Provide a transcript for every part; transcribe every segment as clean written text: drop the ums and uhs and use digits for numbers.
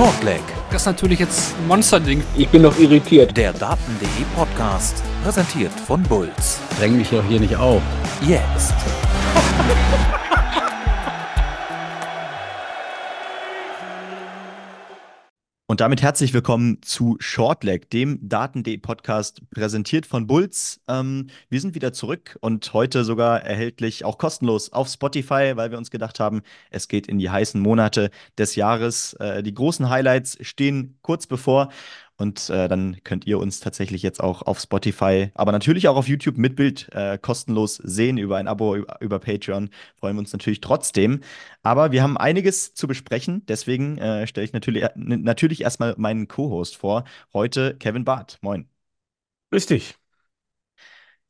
Shortleg. Das ist natürlich jetzt ein Monsterding. Ich bin noch irritiert. Der Daten.de Podcast, präsentiert von Bulls. Dräng mich doch hier nicht auf. Jetzt. Und damit herzlich willkommen zu Shortleg, dem Daten.de Podcast, präsentiert von Bulls. Wir sind wieder zurück und heute sogar erhältlich, auch kostenlos auf Spotify, weil wir uns gedacht haben, es geht in die heißen Monate des Jahres. Die großen Highlights stehen kurz bevor. Und dann könnt ihr uns tatsächlich jetzt auch auf Spotify, aber natürlich auch auf YouTube mit Bild kostenlos sehen über ein Abo, über Patreon. Freuen wir uns natürlich trotzdem. Aber wir haben einiges zu besprechen. Deswegen stelle ich natürlich erstmal meinen Co-Host vor. Heute Kevin Barth. Moin. Grüß dich.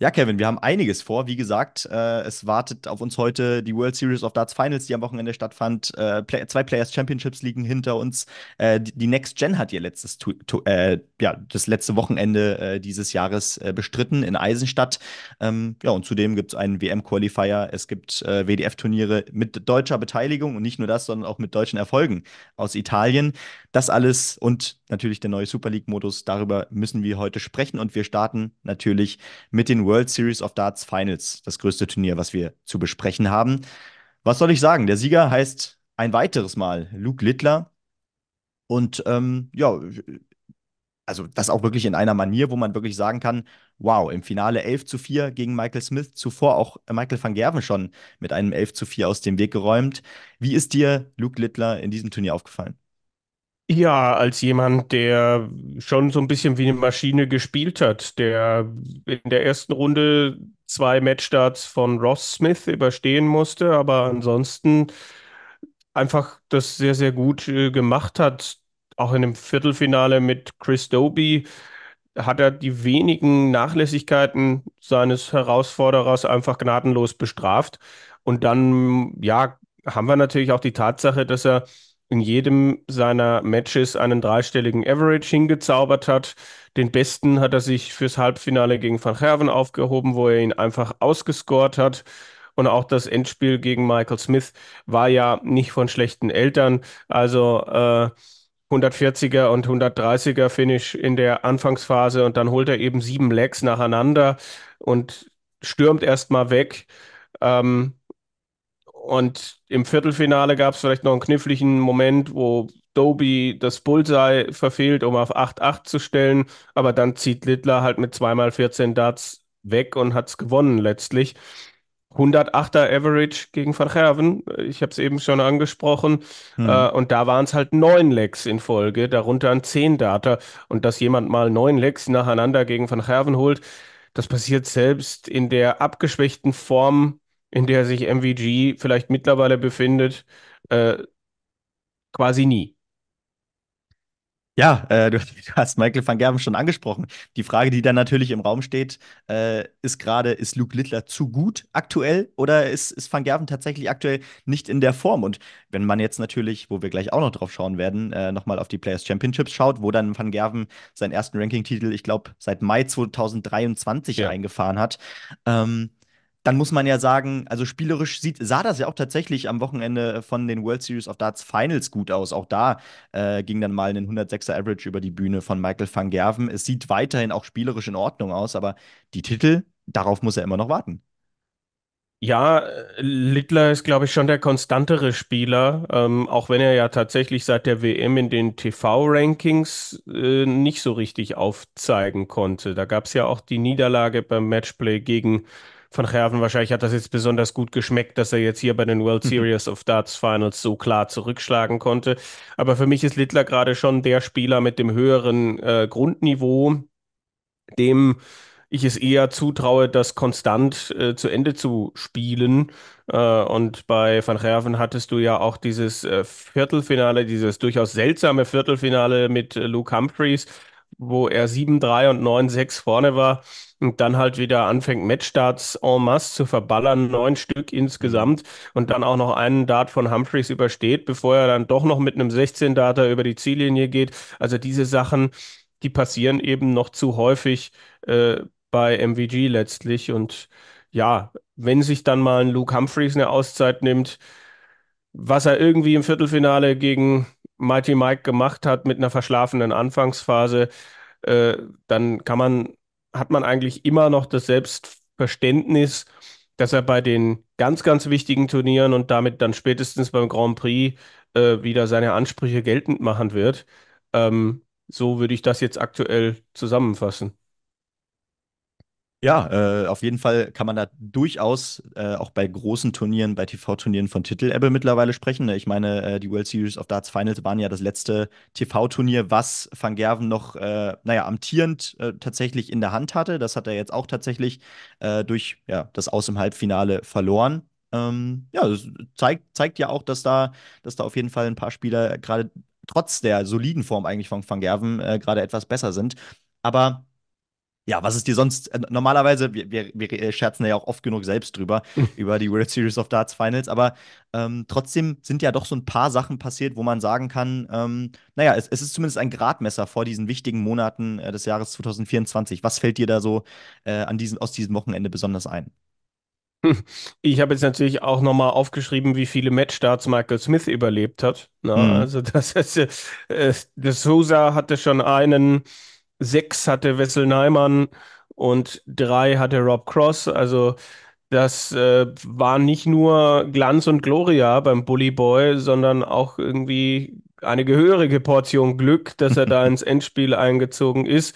Ja, Kevin, wir haben einiges vor. Wie gesagt, es wartet auf uns heute die World Series of Darts Finals, die am Wochenende stattfand. Zwei Players Championships liegen hinter uns. Die Next Gen hat ihr das letzte Wochenende dieses Jahres bestritten in Eisenstadt. Und zudem gibt es einen WM-Qualifier. Es gibt WDF-Turniere mit deutscher Beteiligung und nicht nur das, sondern auch mit deutschen Erfolgen aus Italien. Das alles und natürlich der neue Super League-Modus. Darüber müssen wir heute sprechen und wir starten natürlich mit den World Series of Darts Finals, das größte Turnier, was wir zu besprechen haben. Was soll ich sagen? Der Sieger heißt ein weiteres Mal Luke Littler. Und also das auch wirklich in einer Manier, wo man wirklich sagen kann, wow, im Finale 11:4 gegen Michael Smith, zuvor auch Michael van Gerwen schon mit einem 11:4 aus dem Weg geräumt. Wie ist dir Luke Littler in diesem Turnier aufgefallen? Ja, als jemand, der schon so ein bisschen wie eine Maschine gespielt hat, der in der ersten Runde 2 Matchstarts von Ross Smith überstehen musste, aber ansonsten einfach das sehr, sehr gut gemacht hat. Auch in dem Viertelfinale mit Chris Dobey hat er die wenigen Nachlässigkeiten seines Herausforderers einfach gnadenlos bestraft. Und dann, ja, haben wir natürlich auch die Tatsache, dass er in jedem seiner Matches einen 3-stelligen Average hingezaubert hat. Den besten hat er sich fürs Halbfinale gegen Van Gerwen aufgehoben, wo er ihn einfach ausgescored hat. Und auch das Endspiel gegen Michael Smith war ja nicht von schlechten Eltern. Also 140er und 130er Finish in der Anfangsphase. Und dann holt er eben 7 Legs nacheinander und stürmt erstmal weg. Und im Viertelfinale gab es vielleicht noch einen kniffligen Moment, wo Dobey das Bullseye verfehlt, um auf 8-8 zu stellen. Aber dann zieht Littler halt mit 2x14 Darts weg und hat es gewonnen letztlich. 108er Average gegen Van Gerwen, ich habe es eben schon angesprochen. Und da waren es halt 9 Legs in Folge, darunter ein 10-Darter. Und dass jemand mal 9 Legs nacheinander gegen Van Gerwen holt, das passiert selbst in der abgeschwächten Form, in der sich MVG vielleicht mittlerweile befindet, quasi nie. Ja, du hast Michael van Gerwen schon angesprochen. Die Frage, die dann natürlich im Raum steht, ist Luke Littler zu gut aktuell oder ist van Gerwen tatsächlich aktuell nicht in der Form? Und wenn man jetzt natürlich, wo wir gleich auch noch drauf schauen werden, nochmal auf die Players Championships schaut, wo dann van Gerwen seinen ersten Ranking-Titel, ich glaube, seit Mai 2023 eingefahren hat, dann muss man ja sagen, also spielerisch sah das ja auch tatsächlich am Wochenende von den World Series of Darts Finals gut aus. Auch da ging dann mal ein 106er Average über die Bühne von Michael van Gerwen. Es sieht weiterhin auch spielerisch in Ordnung aus, aber die Titel, darauf muss er immer noch warten. Ja, Littler ist, glaube ich, schon der konstantere Spieler, auch wenn er ja tatsächlich seit der WM in den TV-Rankings nicht so richtig aufzeigen konnte. Da gab es ja auch die Niederlage beim Matchplay gegen Van Gerwen. Wahrscheinlich hat das jetzt besonders gut geschmeckt, dass er jetzt hier bei den World Series of Darts Finals so klar zurückschlagen konnte. Aber für mich ist Littler gerade schon der Spieler mit dem höheren Grundniveau, dem ich es eher zutraue, das konstant zu Ende zu spielen. Und bei Van Gerwen hattest du ja auch dieses Viertelfinale, dieses durchaus seltsame Viertelfinale mit Luke Humphries, wo er 7-3 und 9-6 vorne war und dann halt wieder anfängt, Matchstarts en masse zu verballern, 9 Stück insgesamt, und dann auch noch einen Dart von Humphries übersteht, bevor er dann doch noch mit einem 16-Darter über die Ziellinie geht. Also diese Sachen, die passieren eben noch zu häufig bei MVG letztlich. Und ja, wenn sich dann mal ein Luke Humphries eine Auszeit nimmt, was er irgendwie im Viertelfinale gegen Mighty Mike gemacht hat mit einer verschlafenen Anfangsphase, dann hat man eigentlich immer noch das Selbstverständnis, dass er bei den ganz, ganz wichtigen Turnieren und damit dann spätestens beim Grand Prix wieder seine Ansprüche geltend machen wird. So würde ich das jetzt aktuell zusammenfassen. Ja, auf jeden Fall kann man da durchaus auch bei großen Turnieren, bei TV-Turnieren von Titelerbe mittlerweile sprechen. Ich meine, die World Series of Darts Finals waren ja das letzte TV-Turnier, was Van Gerwen noch, amtierend tatsächlich in der Hand hatte. Das hat er jetzt auch tatsächlich durch das Aus im Halbfinale verloren. Das zeigt ja auch, dass da auf jeden Fall ein paar Spieler gerade trotz der soliden Form eigentlich von Van Gerwen gerade etwas besser sind. Aber ja, was ist dir sonst? Normalerweise, wir scherzen ja auch oft genug selbst drüber, über die World Series of Darts Finals, aber trotzdem sind ja doch so ein paar Sachen passiert, wo man sagen kann, es ist zumindest ein Gradmesser vor diesen wichtigen Monaten des Jahres 2024. Was fällt dir da so aus diesem Wochenende besonders ein? Ich habe jetzt natürlich auch nochmal aufgeschrieben, wie viele Matchstarts Michael Smith überlebt hat. Na, also das ist, De Souza hatte schon einen, 6 hatte Wessel Nijman und 3 hatte Rob Cross. Also das war nicht nur Glanz und Gloria beim Bully Boy, sondern auch irgendwie eine gehörige Portion Glück, dass er da ins Endspiel eingezogen ist.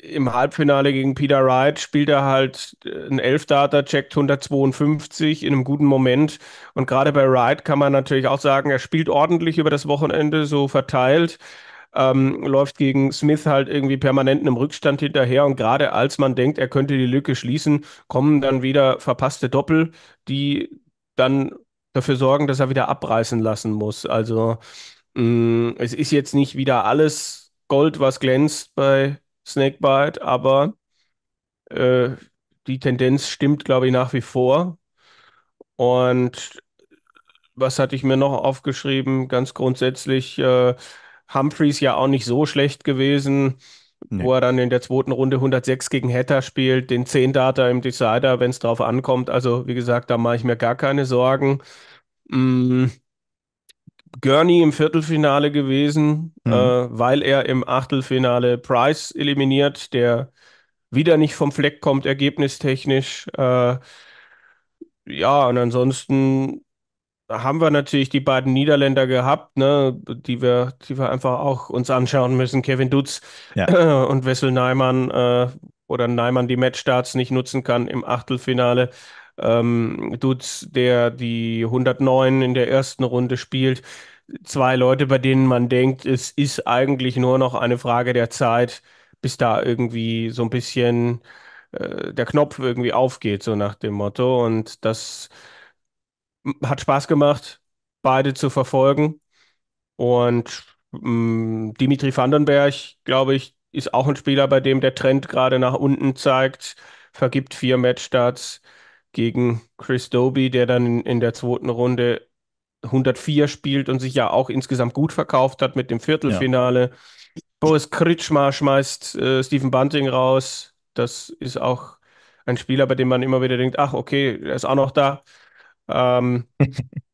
Im Halbfinale gegen Peter Wright spielt er halt einen 11-Darter, checkt 152 in einem guten Moment. Und gerade bei Wright kann man natürlich auch sagen, er spielt ordentlich über das Wochenende, so verteilt. Läuft gegen Smith halt irgendwie permanent einem Rückstand hinterher, und gerade als man denkt, er könnte die Lücke schließen, kommen dann wieder verpasste Doppel, die dann dafür sorgen, dass er wieder abreißen lassen muss. Also es ist jetzt nicht wieder alles Gold, was glänzt bei Snakebite, aber die Tendenz stimmt, glaube ich, nach wie vor. Und was hatte ich mir noch aufgeschrieben? Ganz grundsätzlich Humphries ja auch nicht so schlecht gewesen, wo er dann in der zweiten Runde 106 gegen Hatter spielt, den 10-Darter im Decider, wenn es drauf ankommt. Also wie gesagt, da mache ich mir gar keine Sorgen. Gurney im Viertelfinale gewesen, weil er im Achtelfinale Price eliminiert, der wieder nicht vom Fleck kommt, ergebnistechnisch. Und ansonsten haben wir natürlich die beiden Niederländer gehabt, ne, die wir einfach auch uns anschauen müssen. Kevin Doets und Wessel Nijman oder Nijman die Matchstarts nicht nutzen kann im Achtelfinale. Doets, der die 109 in der ersten Runde spielt. 2 Leute, bei denen man denkt, es ist eigentlich nur noch eine Frage der Zeit, bis da irgendwie so ein bisschen der Knopf irgendwie aufgeht, so nach dem Motto. Und das hat Spaß gemacht, beide zu verfolgen. Und Dimitri Van den Bergh, glaube ich, ist auch ein Spieler, bei dem der Trend gerade nach unten zeigt. Vergibt 4 Matchstarts gegen Chris Dobey, der dann in der zweiten Runde 104 spielt und sich ja auch insgesamt gut verkauft hat mit dem Viertelfinale. Ja. Boris Kritschmar schmeißt Stephen Bunting raus. Das ist auch ein Spieler, bei dem man immer wieder denkt, ach okay, er ist auch noch da.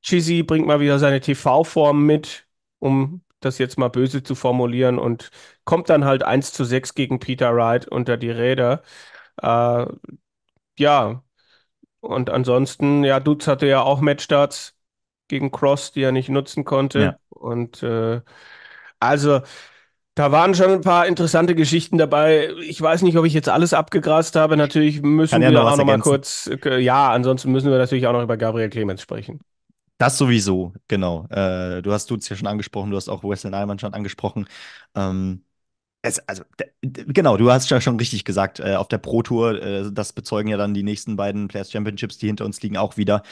Chizzy bringt mal wieder seine TV-Form mit, um das jetzt mal böse zu formulieren, und kommt dann halt 1:6 gegen Peter Wright unter die Räder. Und ansonsten, Doets hatte ja auch Matchstarts gegen Cross, die er nicht nutzen konnte. Ja. Und also da waren schon ein paar interessante Geschichten dabei. Ich weiß nicht, ob ich jetzt alles abgegrast habe. Natürlich müssen wir auch noch mal kurz... ansonsten müssen wir natürlich auch noch über Gabriel Clemens sprechen. Das sowieso, genau. Du hast Doets ja schon angesprochen, du hast auch Wessel Nijman schon angesprochen. Du hast ja schon richtig gesagt, auf der Pro Tour, das bezeugen ja dann die nächsten beiden Players Championships, die hinter uns liegen, auch wieder.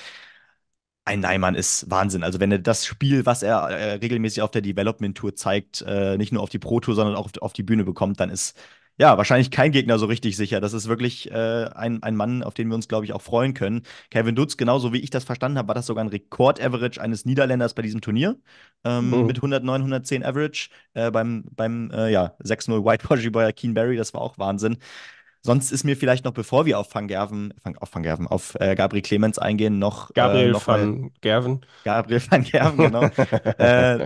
Ein Nijman ist Wahnsinn. Also wenn er das Spiel, was er regelmäßig auf der Development-Tour zeigt, nicht nur auf die Pro-Tour, sondern auch auf die Bühne bekommt, dann ist wahrscheinlich kein Gegner so richtig sicher. Das ist wirklich ein Mann, auf den wir uns, glaube ich, auch freuen können. Kevin Doets, genauso wie ich das verstanden habe, war das sogar ein Rekord-Average eines Niederländers bei diesem Turnier. Mit 109, 110 Average beim 6-0 Whitewash über Keenberry. Das war auch Wahnsinn. Sonst ist mir vielleicht noch, bevor wir auf Gabriel Clemens eingehen, noch... Gabriel van Gerwen, genau.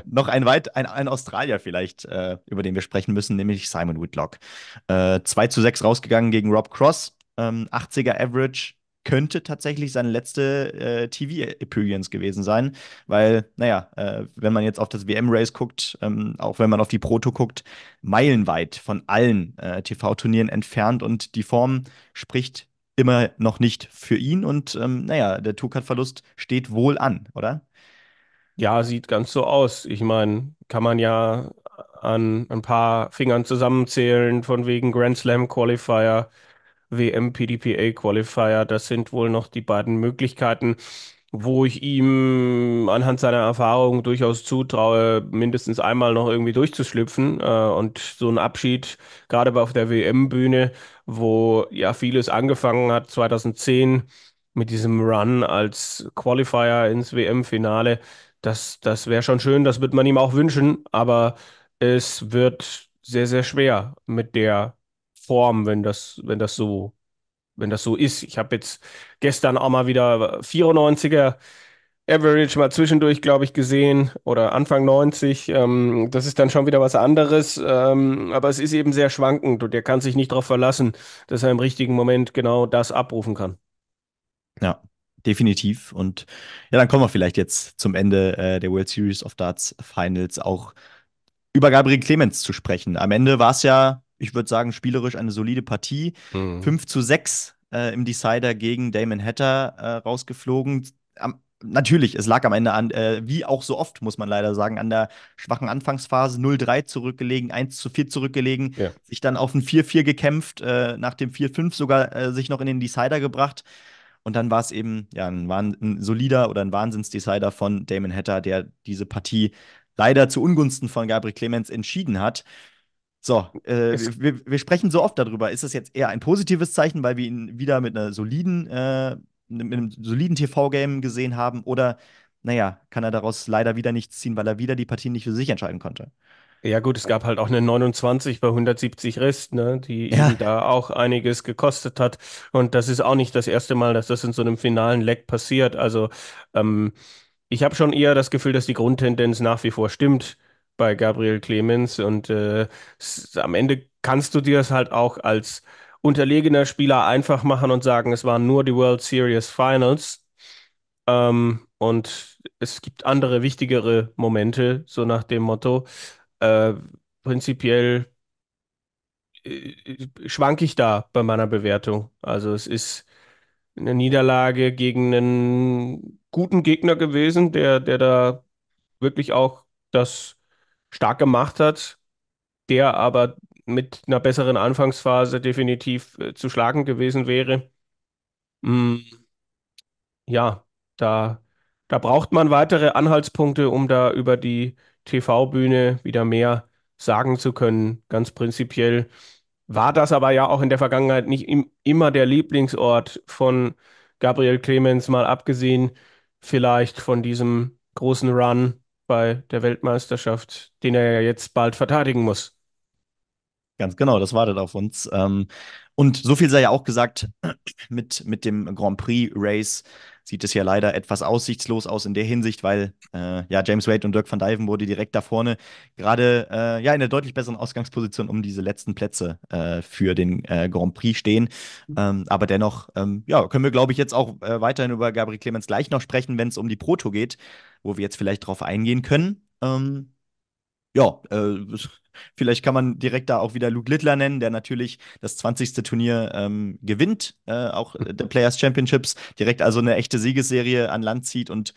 noch ein Australier vielleicht, über den wir sprechen müssen, nämlich Simon Whitlock. 2:6 rausgegangen gegen Rob Cross, 80er Average. Könnte tatsächlich seine letzte TV-Appearance gewesen sein, weil, naja, wenn man jetzt auf das WM-Race guckt, auch wenn man auf die Proto guckt, meilenweit von allen TV-Turnieren entfernt und die Form spricht immer noch nicht für ihn und, naja, der Tourcard-Verlust steht wohl an, oder? Ja, sieht ganz so aus. Ich meine, kann man ja an ein paar Fingern zusammenzählen, von wegen Grand Slam Qualifier, WM-PDPA-Qualifier, das sind wohl noch die beiden Möglichkeiten, wo ich ihm anhand seiner Erfahrung durchaus zutraue, mindestens einmal noch irgendwie durchzuschlüpfen. Und so ein Abschied, gerade auf der WM-Bühne, wo ja vieles angefangen hat, 2010 mit diesem Run als Qualifier ins WM-Finale, das wäre schon schön, das wird man ihm auch wünschen, aber es wird sehr, sehr schwer mit der Form, wenn das so ist. Ich habe jetzt gestern auch mal wieder 94er Average mal zwischendurch, glaube ich, gesehen oder Anfang 90. Das ist dann schon wieder was anderes, aber es ist eben sehr schwankend und der kann sich nicht darauf verlassen, dass er im richtigen Moment genau das abrufen kann. Ja, definitiv. Und ja, dann kommen wir vielleicht jetzt zum Ende der World Series of Darts Finals auch über Gabriel Clemens zu sprechen. Am Ende war es ja, ich würde sagen, spielerisch eine solide Partie. 5:6 im Decider gegen Damon Hatter rausgeflogen. Natürlich, es lag am Ende an, wie auch so oft, muss man leider sagen, an der schwachen Anfangsphase. 0:3 zurückgelegen, 1:4 zurückgelegen, ja. Sich dann auf ein 4:4 gekämpft, nach dem 4:5 sogar sich noch in den Decider gebracht. Und dann war es eben ja, ein solider oder ein Wahnsinns-Decider von Damon Hatter, der diese Partie leider zu Ungunsten von Gabriel Clemens entschieden hat. So, wir sprechen so oft darüber. Ist das jetzt eher ein positives Zeichen, weil wir ihn wieder mit einer soliden, mit einem soliden TV-Game gesehen haben? Oder, naja, kann er daraus leider wieder nichts ziehen, weil er wieder die Partie nicht für sich entscheiden konnte? Ja gut, es gab halt auch eine 29 bei 170 Rest, ne, die ja, ihm da auch einiges gekostet hat. Und das ist auch nicht das erste Mal, dass das in so einem finalen Leck passiert. Also, ich habe schon eher das Gefühl, dass die Grundtendenz nach wie vor stimmt bei Gabriel Clemens und am Ende kannst du dir das halt auch als unterlegener Spieler einfach machen und sagen, es waren nur die World Series Finals und es gibt andere wichtigere Momente, so nach dem Motto. Prinzipiell schwank ich da bei meiner Bewertung. Also es ist eine Niederlage gegen einen guten Gegner gewesen, der da wirklich auch das stark gemacht hat, der aber mit einer besseren Anfangsphase definitiv zu schlagen gewesen wäre. Ja, da braucht man weitere Anhaltspunkte, um da über die TV-Bühne wieder mehr sagen zu können. Ganz prinzipiell war das aber ja auch in der Vergangenheit nicht immer der Lieblingsort von Gabriel Clemens, mal abgesehen vielleicht von diesem großen Run bei der Weltmeisterschaft, den er ja jetzt bald verteidigen muss. Ganz genau, das wartet auf uns. Und so viel sei ja auch gesagt, mit dem Grand Prix Race sieht es ja leider etwas aussichtslos aus in der Hinsicht, weil ja James Wade und Dirk van Dijven wurde direkt da vorne gerade ja in der deutlich besseren Ausgangsposition um diese letzten Plätze für den Grand Prix stehen. Aber dennoch ja, können wir, glaube ich, jetzt auch weiterhin über Gabriel Clemens gleich noch sprechen, wenn es um die Pro Tour geht, wo wir jetzt vielleicht drauf eingehen können. Ja, vielleicht kann man direkt da auch wieder Luke Littler nennen, der natürlich das 20. Turnier gewinnt, auch der Players Championships, direkt also eine echte Siegesserie an Land zieht und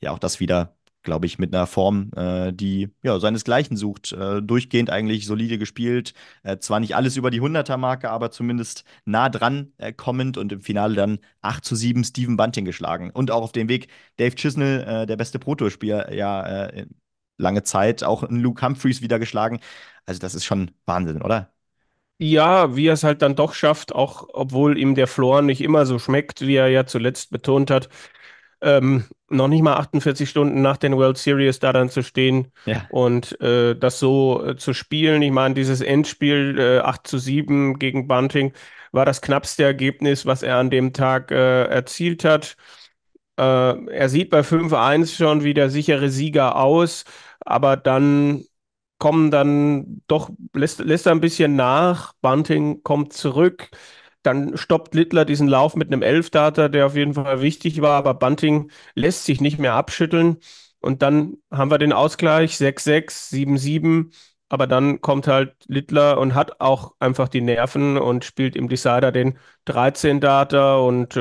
ja auch das wieder, glaube ich, mit einer Form, die ja seinesgleichen sucht, durchgehend eigentlich solide gespielt, zwar nicht alles über die 100er-Marke, aber zumindest nah dran kommend und im Finale dann 8:7 Stephen Bunting geschlagen und auch auf dem Weg Dave Chisnell, der beste Pro-Tour-Spieler, ja, lange Zeit, auch in Luke Humphries wieder geschlagen. Also das ist schon Wahnsinn, oder? Ja, wie er es halt dann doch schafft, auch obwohl ihm der Floor nicht immer so schmeckt, wie er ja zuletzt betont hat, noch nicht mal 48 Stunden nach den World Series da dann zu stehen, ja, und das so zu spielen. Ich meine, dieses Endspiel 8:7 gegen Bunting, war das knappste Ergebnis, was er an dem Tag erzielt hat. Er sieht bei 5-1 schon wie der sichere Sieger aus, aber dann lässt er ein bisschen nach. Bunting kommt zurück, dann stoppt Littler diesen Lauf mit einem Elfdarter, der auf jeden Fall wichtig war, aber Bunting lässt sich nicht mehr abschütteln. Und dann haben wir den Ausgleich, 6-6, 7-7, aber dann kommt halt Littler und hat auch einfach die Nerven und spielt im Decider den 13-Darter und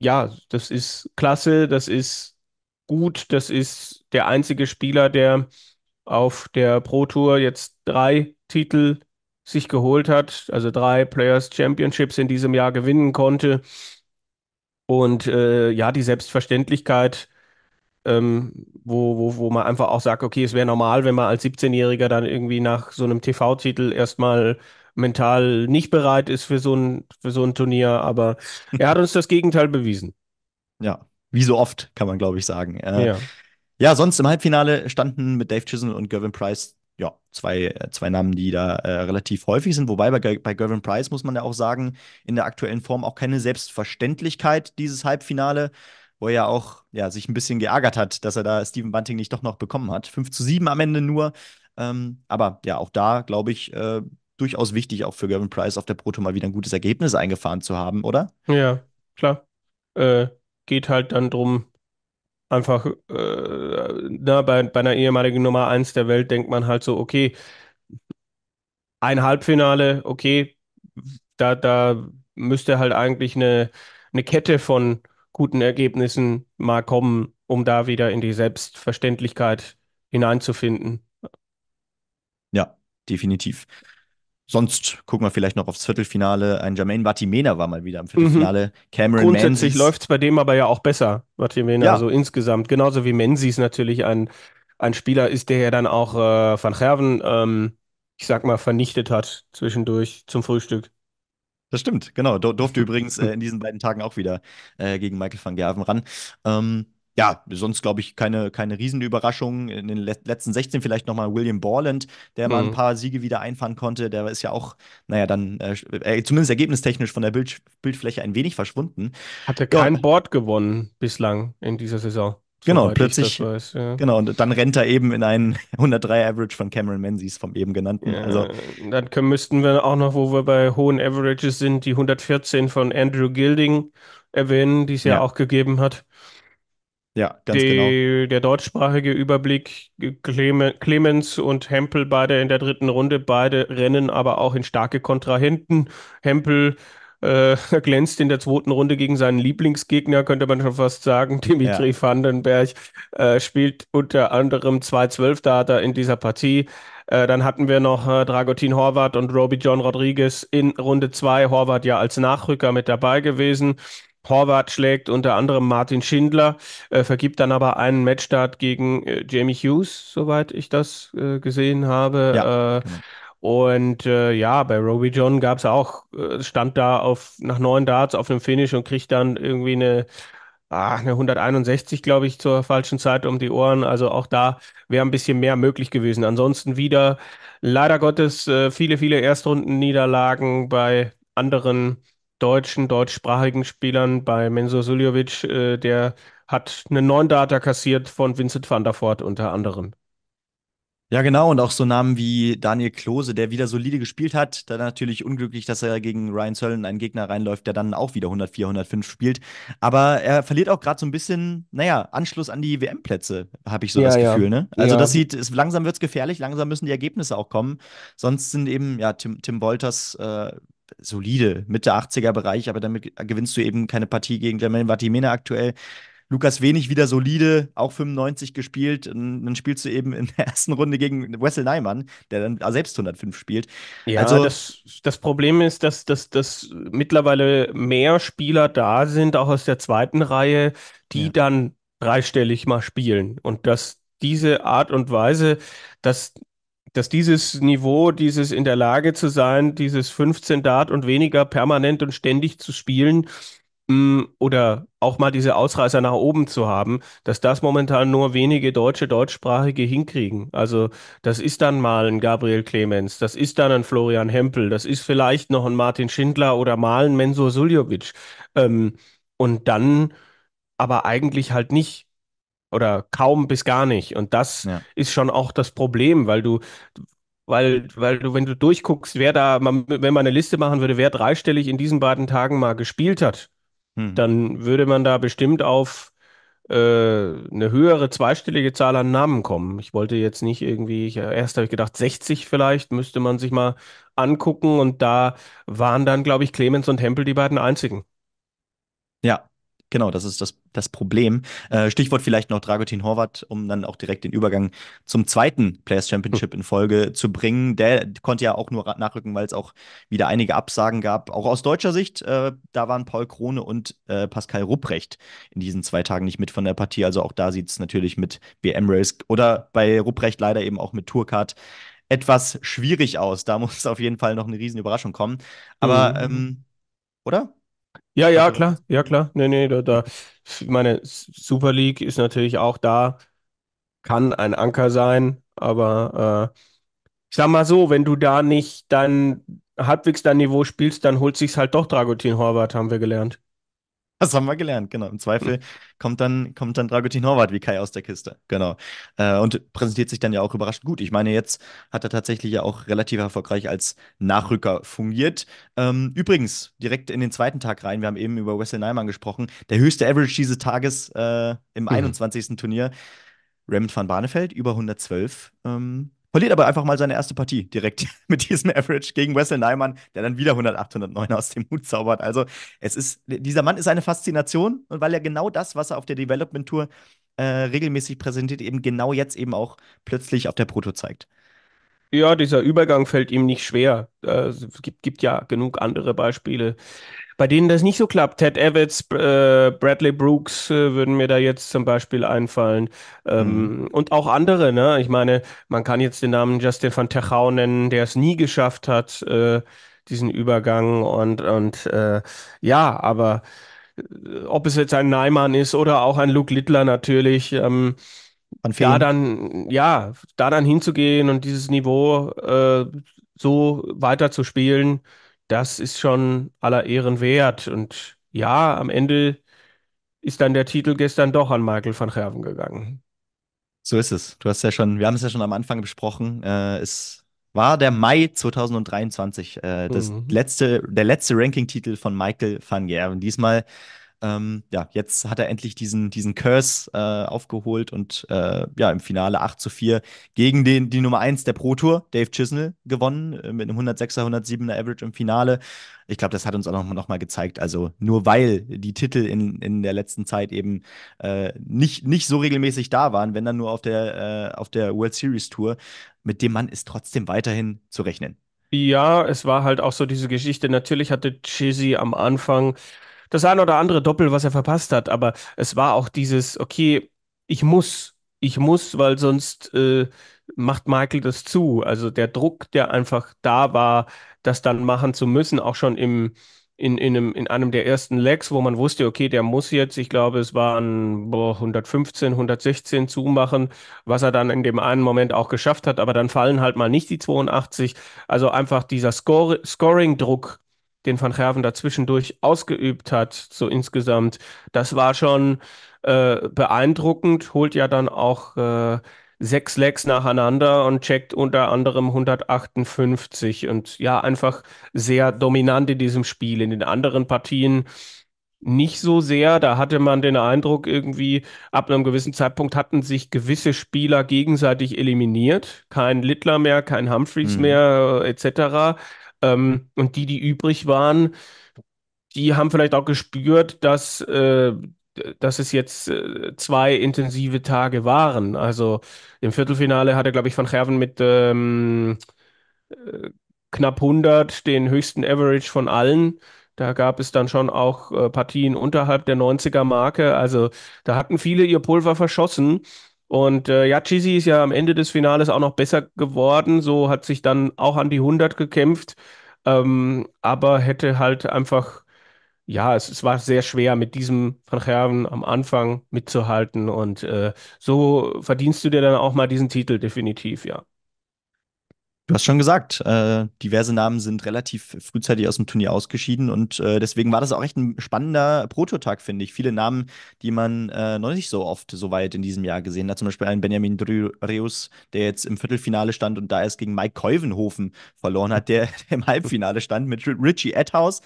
ja, das ist klasse, das ist gut, das ist der einzige Spieler, der auf der Pro Tour jetzt 3 Titel sich geholt hat, also 3 Players Championships in diesem Jahr gewinnen konnte. Und ja, die Selbstverständlichkeit, wo man einfach auch sagt, okay, es wäre normal, wenn man als 17-Jähriger dann irgendwie nach so einem TV-Titel erstmal mental nicht bereit ist für so ein Turnier, aber er hat uns das Gegenteil bewiesen. Ja, wie so oft, kann man, glaube ich, sagen. Ja, sonst im Halbfinale standen mit Dave Chisholm und Gerwyn Price ja zwei Namen, die da relativ häufig sind. Wobei bei Gerwyn Price muss man ja auch sagen, in der aktuellen Form auch keine Selbstverständlichkeit, dieses Halbfinale, wo er ja auch sich ein bisschen geärgert hat, dass er da Stephen Bunting nicht doch noch bekommen hat. 5-7 am Ende nur. Aber ja, auch da, glaube ich, durchaus wichtig, auch für Gerwyn Price auf der Pro Tour mal wieder ein gutes Ergebnis eingefahren zu haben, oder? Ja, klar. Geht halt dann drum, einfach bei einer ehemaligen Nummer 1 der Welt denkt man halt so, okay, ein Halbfinale, okay, da müsste halt eigentlich eine Kette von guten Ergebnissen mal kommen, um da wieder in die Selbstverständlichkeit hineinzufinden. Ja, definitiv. Sonst gucken wir vielleicht noch aufs Viertelfinale. Ein Jermaine Wattimena war mal wieder im Viertelfinale. Cameron Menzies. Grundsätzlich läuft es bei dem aber ja auch besser, Wattimena, so insgesamt. Genauso wie Menzies natürlich ein Spieler ist, der ja dann auch Van Gerwen, ich sag mal, vernichtet hat zwischendurch zum Frühstück. Das stimmt, genau. Durfte übrigens in diesen beiden Tagen auch wieder gegen Michael van Gerwen ran. Ja, sonst glaube ich keine riesige Überraschung. In den letzten 16 vielleicht nochmal William Borland, der mal ein paar Siege wieder einfahren konnte. Der ist ja auch, naja, dann zumindest ergebnistechnisch von der Bildfläche ein wenig verschwunden. Hatte kein Board gewonnen bislang in dieser Saison. Genau, plötzlich. Genau, und dann rennt er eben in einen 103er Average von Cameron Menzies, vom eben genannten. Ja, also, dann müssten wir auch noch, wo wir bei hohen Averages sind, die 114 von Andrew Gilding erwähnen, die es ja auch gegeben hat. Ja, genau. Der deutschsprachige Überblick, Clemens und Hempel, beide in der 3. Runde, beide rennen aber auch in starke Kontrahenten. Hempel glänzt in der 2. Runde gegen seinen Lieblingsgegner, könnte man schon fast sagen. Dimitri Van den Bergh spielt unter anderem 2-12-Darter in dieser Partie. Dann hatten wir noch Dragutin Horvath und Robbie John Rodriguez in Runde 2. Horvath ja als Nachrücker mit dabei gewesen. Horvath schlägt unter anderem Martin Schindler, vergibt dann aber einen Matchstart gegen Jamie Hughes, soweit ich das gesehen habe. Ja, genau. Und bei Robbie John gab es auch, stand da nach 9 Darts auf einem Finish und kriegt dann irgendwie eine 161, glaube ich, zur falschen Zeit um die Ohren. Also auch da wäre ein bisschen mehr möglich gewesen. Ansonsten wieder leider Gottes viele Erstrundenniederlagen bei anderen deutschsprachigen Spielern, bei Mensur Suljovic, der hat eine 9-Darter kassiert von Vincent van der Voort unter anderem. Ja, genau, und auch so Namen wie Daniel Klose, der wieder solide gespielt hat, dann natürlich unglücklich, dass er gegen Ryan Söllen einen Gegner reinläuft, der dann auch wieder 104, 105 spielt, aber er verliert auch gerade so ein bisschen, Anschluss an die WM-Plätze, habe ich so das Gefühl, ne? Also das langsam wird es gefährlich, langsam müssen die Ergebnisse auch kommen, sonst sind eben, Tim Wolters, solide, Mitte-80er-Bereich, aber damit gewinnst du eben keine Partie gegen Jermaine Wattimena aktuell. Lukas Wenig wieder solide, auch 95 gespielt. Und dann spielst du eben in der ersten Runde gegen Wessel Nijman, der dann selbst 105 spielt. Ja, also das Problem ist, dass mittlerweile mehr Spieler da sind, auch aus der 2. Reihe, die dann dreistellig mal spielen. Und dass diese Art und Weise, dass dieses Niveau, dieses in der Lage zu sein, dieses 15 Dart und weniger permanent und ständig zu spielen, oder auch mal diese Ausreißer nach oben zu haben, dass das momentan nur wenige deutschsprachige hinkriegen. Also das ist dann mal ein Gabriel Clemens, das ist dann ein Florian Hempel, das ist vielleicht noch ein Martin Schindler oder mal ein Mensur Suljovic. Und dann aber eigentlich halt nicht oder kaum bis gar nicht. Und das ist schon auch das Problem, weil du, wenn du durchguckst, wenn man eine Liste machen würde, wer dreistellig in diesen beiden Tagen mal gespielt hat, dann würde man da bestimmt auf eine höhere zweistellige Zahl an Namen kommen. Ich wollte jetzt nicht irgendwie, erst habe ich gedacht, 60 vielleicht, müsste man sich mal angucken. Und da waren dann, glaube ich, Clemens und Hempel die beiden einzigen. Ja, genau, das ist das Problem. Stichwort vielleicht noch Dragutin Horvath, um dann auch direkt den Übergang zum zweiten Players Championship in Folge zu bringen. Der konnte ja auch nur nachrücken, weil es auch wieder einige Absagen gab. Auch aus deutscher Sicht, da waren Paul Krone und Pascal Rupprecht in diesen 2 Tagen nicht mit von der Partie. Also auch da sieht es natürlich mit WM-Race oder bei Rupprecht leider eben auch mit Tourcard etwas schwierig aus. Da muss auf jeden Fall noch eine riesen Überraschung kommen. Aber, oder? Ja, klar. Nee, ich meine, Super League ist natürlich auch da, kann ein Anker sein, aber ich sag mal so, wenn du da nicht halbwegs dein Niveau spielst, dann holt sich's halt doch Dragutin Horvath, haben wir gelernt. Das haben wir gelernt, genau. Im Zweifel kommt dann Dragutin Horvath wie Kai aus der Kiste, genau. Und präsentiert sich dann ja auch überraschend gut. Ich meine, jetzt hat er tatsächlich ja auch relativ erfolgreich als Nachrücker fungiert. Übrigens, direkt in den zweiten Tag rein, wir haben eben über Wessel Nijman gesprochen, der höchste Average dieses Tages im 21. Turnier, Raymond van Barneveld, über 112, verliert aber einfach mal seine erste Partie direkt mit diesem Average gegen Wessel Nijman, der dann wieder 108, 109 aus dem Hut zaubert. Also dieser Mann ist eine Faszination, und weil er genau das, was er auf der Development Tour regelmäßig präsentiert, eben genau jetzt eben auch plötzlich auf der Proto zeigt. Ja, dieser Übergang fällt ihm nicht schwer. Es gibt ja genug andere Beispiele, bei denen das nicht so klappt. Ted Evans, Bradley Brooks würden mir da jetzt zum Beispiel einfallen. Und auch andere, ne? Ich meine, man kann jetzt den Namen Justin van Tergouw nennen, der es nie geschafft hat, diesen Übergang. Und ja, aber ob es jetzt ein Nijman ist oder auch ein Luke Littler natürlich, da dann hinzugehen und dieses Niveau so weiter zu spielen, das ist schon aller Ehren wert. Und ja, am Ende ist dann der Titel gestern doch an Michael van Gerwen gegangen. So ist es. Wir haben es ja schon am Anfang besprochen. Es war der Mai 2023, der letzte Ranking-Titel von Michael van Gerwen. Diesmal jetzt hat er endlich diesen Curse aufgeholt und im Finale 8:4 gegen die Nummer 1 der Pro Tour, Dave Chisnell, gewonnen mit einem 106er, 107er Average im Finale. Ich glaube, das hat uns auch noch mal gezeigt, also nur weil die Titel in der letzten Zeit eben nicht so regelmäßig da waren, wenn dann nur auf der World Series Tour, mit dem Mann ist trotzdem weiterhin zu rechnen. Ja, es war halt auch so diese Geschichte, natürlich hatte Chizzy am Anfang das ein oder andere Doppel, was er verpasst hat, aber es war auch dieses, okay, ich muss, weil sonst macht Michael das zu. Also der Druck, der einfach da war, das dann machen zu müssen, auch schon in einem der ersten Legs, wo man wusste, okay, der muss jetzt, ich glaube, es waren 115, 116 zumachen, was er dann in dem einen Moment auch geschafft hat, aber dann fallen halt mal nicht die 82. Also einfach dieser Scoring-Druck, den van Gerwen dazwischendurch ausgeübt hat, so insgesamt, das war schon beeindruckend, holt ja dann auch 6 Legs nacheinander und checkt unter anderem 158 und ja, einfach sehr dominant in diesem Spiel, in den anderen Partien nicht so sehr, da hatte man den Eindruck irgendwie, ab einem gewissen Zeitpunkt hatten sich gewisse Spieler gegenseitig eliminiert, kein Littler mehr, kein Humphries mehr, etc., und die übrig waren, die haben vielleicht auch gespürt, dass es jetzt 2 intensive Tage waren. Also im Viertelfinale hatte, glaube ich, van Gerwen mit knapp 100 den höchsten Average von allen. Da gab es dann schon auch Partien unterhalb der 90er-Marke. Also da hatten viele ihr Pulver verschossen. Und Chizzy ist ja am Ende des Finales auch noch besser geworden. So hat sich dann auch an die 100 gekämpft. Aber hätte halt einfach ja, es war sehr schwer, mit diesem Van Gerwen am Anfang mitzuhalten. Und so verdienst du dir dann auch mal diesen Titel, definitiv, ja. Du hast schon gesagt, diverse Namen sind relativ frühzeitig aus dem Turnier ausgeschieden und deswegen war das auch echt ein spannender Prototag, finde ich. Viele Namen, die man noch nicht so oft so weit in diesem Jahr gesehen hat. Zum Beispiel einen Benjamin Drews, der jetzt im Viertelfinale stand und da erst gegen Mike Keuvenhoven verloren hat, der im Halbfinale stand mit Richie Atthaus.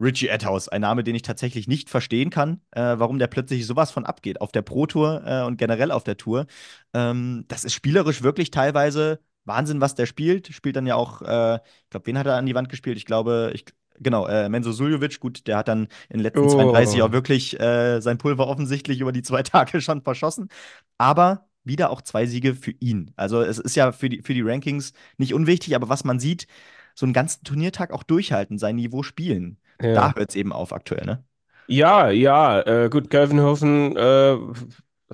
Richie Atthaus, ein Name, den ich tatsächlich nicht verstehen kann, warum der plötzlich sowas von abgeht. Auf der Pro-Tour und generell auf der Tour. Das ist spielerisch wirklich teilweise Wahnsinn, was der spielt. Spielt dann ja auch, ich glaube, wen hat er an die Wand gespielt? Genau, Mensur Suljovic, gut, der hat dann in den letzten 32 auch wirklich sein Pulver offensichtlich über die 2 Tage schon verschossen. Aber wieder auch 2 Siege für ihn. Also es ist ja für die Rankings nicht unwichtig, aber was man sieht, so einen ganzen Turniertag auch durchhalten, sein Niveau spielen. Ja. Da hört es eben auf aktuell, ne? Ja, gut, Keuvenhoven,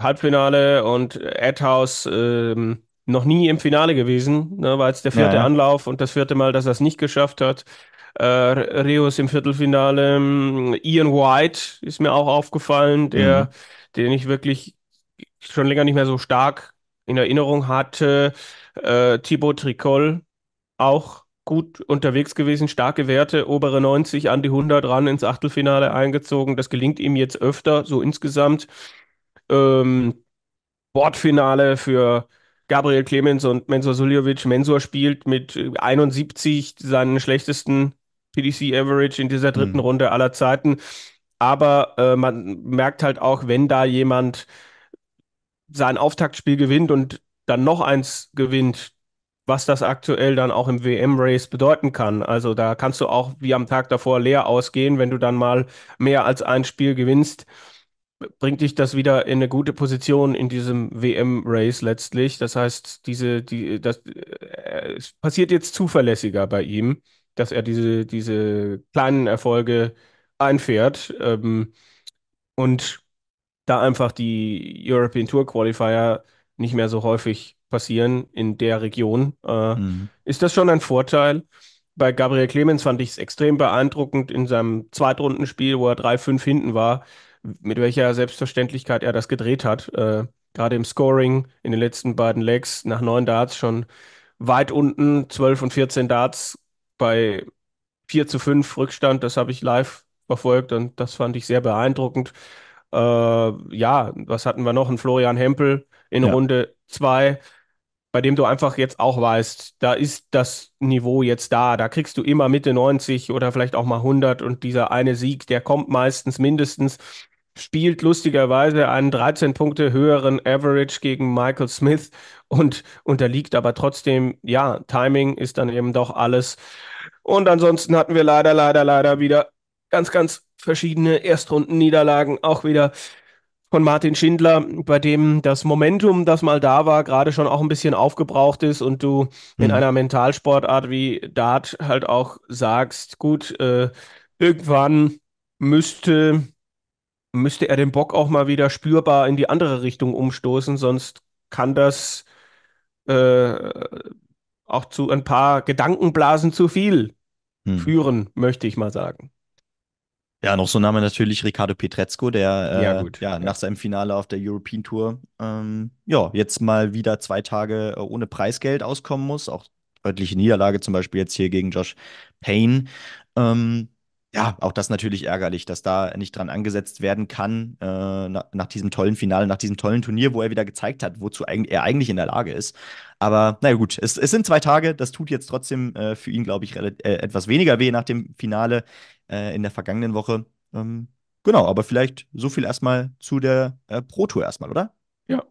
Halbfinale und Atthaus, noch nie im Finale gewesen, ne, war jetzt der 4. Ja. Anlauf und das 4. Mal, dass er es nicht geschafft hat. Reus im Viertelfinale, Ian White ist mir auch aufgefallen, den ich wirklich schon länger nicht mehr so stark in Erinnerung hatte. Thibaut Tricol auch gut unterwegs gewesen, starke Werte, obere 90, an die 100 ran, ins Achtelfinale eingezogen. Das gelingt ihm jetzt öfter, so insgesamt. Bordfinale für Gabriel Clemens und Mensur Suljovic. Mensur spielt mit 71 seinen schlechtesten PDC-Average in dieser dritten Runde aller Zeiten. Aber man merkt halt auch, wenn da jemand sein Auftaktspiel gewinnt und dann noch eins gewinnt, was das aktuell dann auch im WM-Race bedeuten kann. Also da kannst du auch wie am Tag davor leer ausgehen, wenn du dann mal mehr als ein Spiel gewinnst. Bringt dich das wieder in eine gute Position in diesem WM-Race letztlich. Das heißt, es passiert jetzt zuverlässiger bei ihm, dass er diese kleinen Erfolge einfährt und da einfach die European Tour Qualifier nicht mehr so häufig passieren in der Region. Ist das schon ein Vorteil. Bei Gabriel Clemens fand ich es extrem beeindruckend in seinem Zweitrundenspiel, wo er 3-5 hinten war, mit welcher Selbstverständlichkeit er das gedreht hat. Gerade im Scoring in den letzten beiden Legs nach 9 Darts schon weit unten, 12 und 14 Darts bei 4:5 Rückstand. Das habe ich live verfolgt und das fand ich sehr beeindruckend. Ja, was hatten wir noch? Ein Florian Hempel in Runde 2, bei dem du einfach jetzt auch weißt, da ist das Niveau jetzt da. Da kriegst du immer Mitte 90 oder vielleicht auch mal 100 und dieser eine Sieg, der kommt meistens mindestens. Spielt lustigerweise einen 13 Punkte höheren Average gegen Michael Smith und unterliegt aber trotzdem, ja, Timing ist dann eben doch alles. Und ansonsten hatten wir leider wieder ganz, ganz verschiedene Erstrunden-Niederlagen, auch wieder von Martin Schindler, bei dem das Momentum, das mal da war, gerade schon auch ein bisschen aufgebraucht ist und du in einer Mentalsportart wie Dart halt auch sagst, gut, irgendwann müsste er den Bock auch mal wieder spürbar in die andere Richtung umstoßen, sonst kann das auch zu ein paar Gedankenblasen zu viel führen, möchte ich mal sagen. Ja, noch so ein Name natürlich Riccardo Pietrezco, der nach seinem Finale auf der European Tour jetzt mal wieder 2 Tage ohne Preisgeld auskommen muss. Auch deutliche Niederlage zum Beispiel jetzt hier gegen Josh Payne. Ja, auch das natürlich ärgerlich, dass da nicht dran angesetzt werden kann, nach diesem tollen Finale, nach diesem tollen Turnier, wo er wieder gezeigt hat, wozu er eigentlich in der Lage ist. Aber naja gut, es sind 2 Tage, das tut jetzt trotzdem für ihn, glaube ich, etwas weniger weh nach dem Finale in der vergangenen Woche. Genau, aber vielleicht so viel erstmal zu der Pro-Tour erstmal, oder? Ja,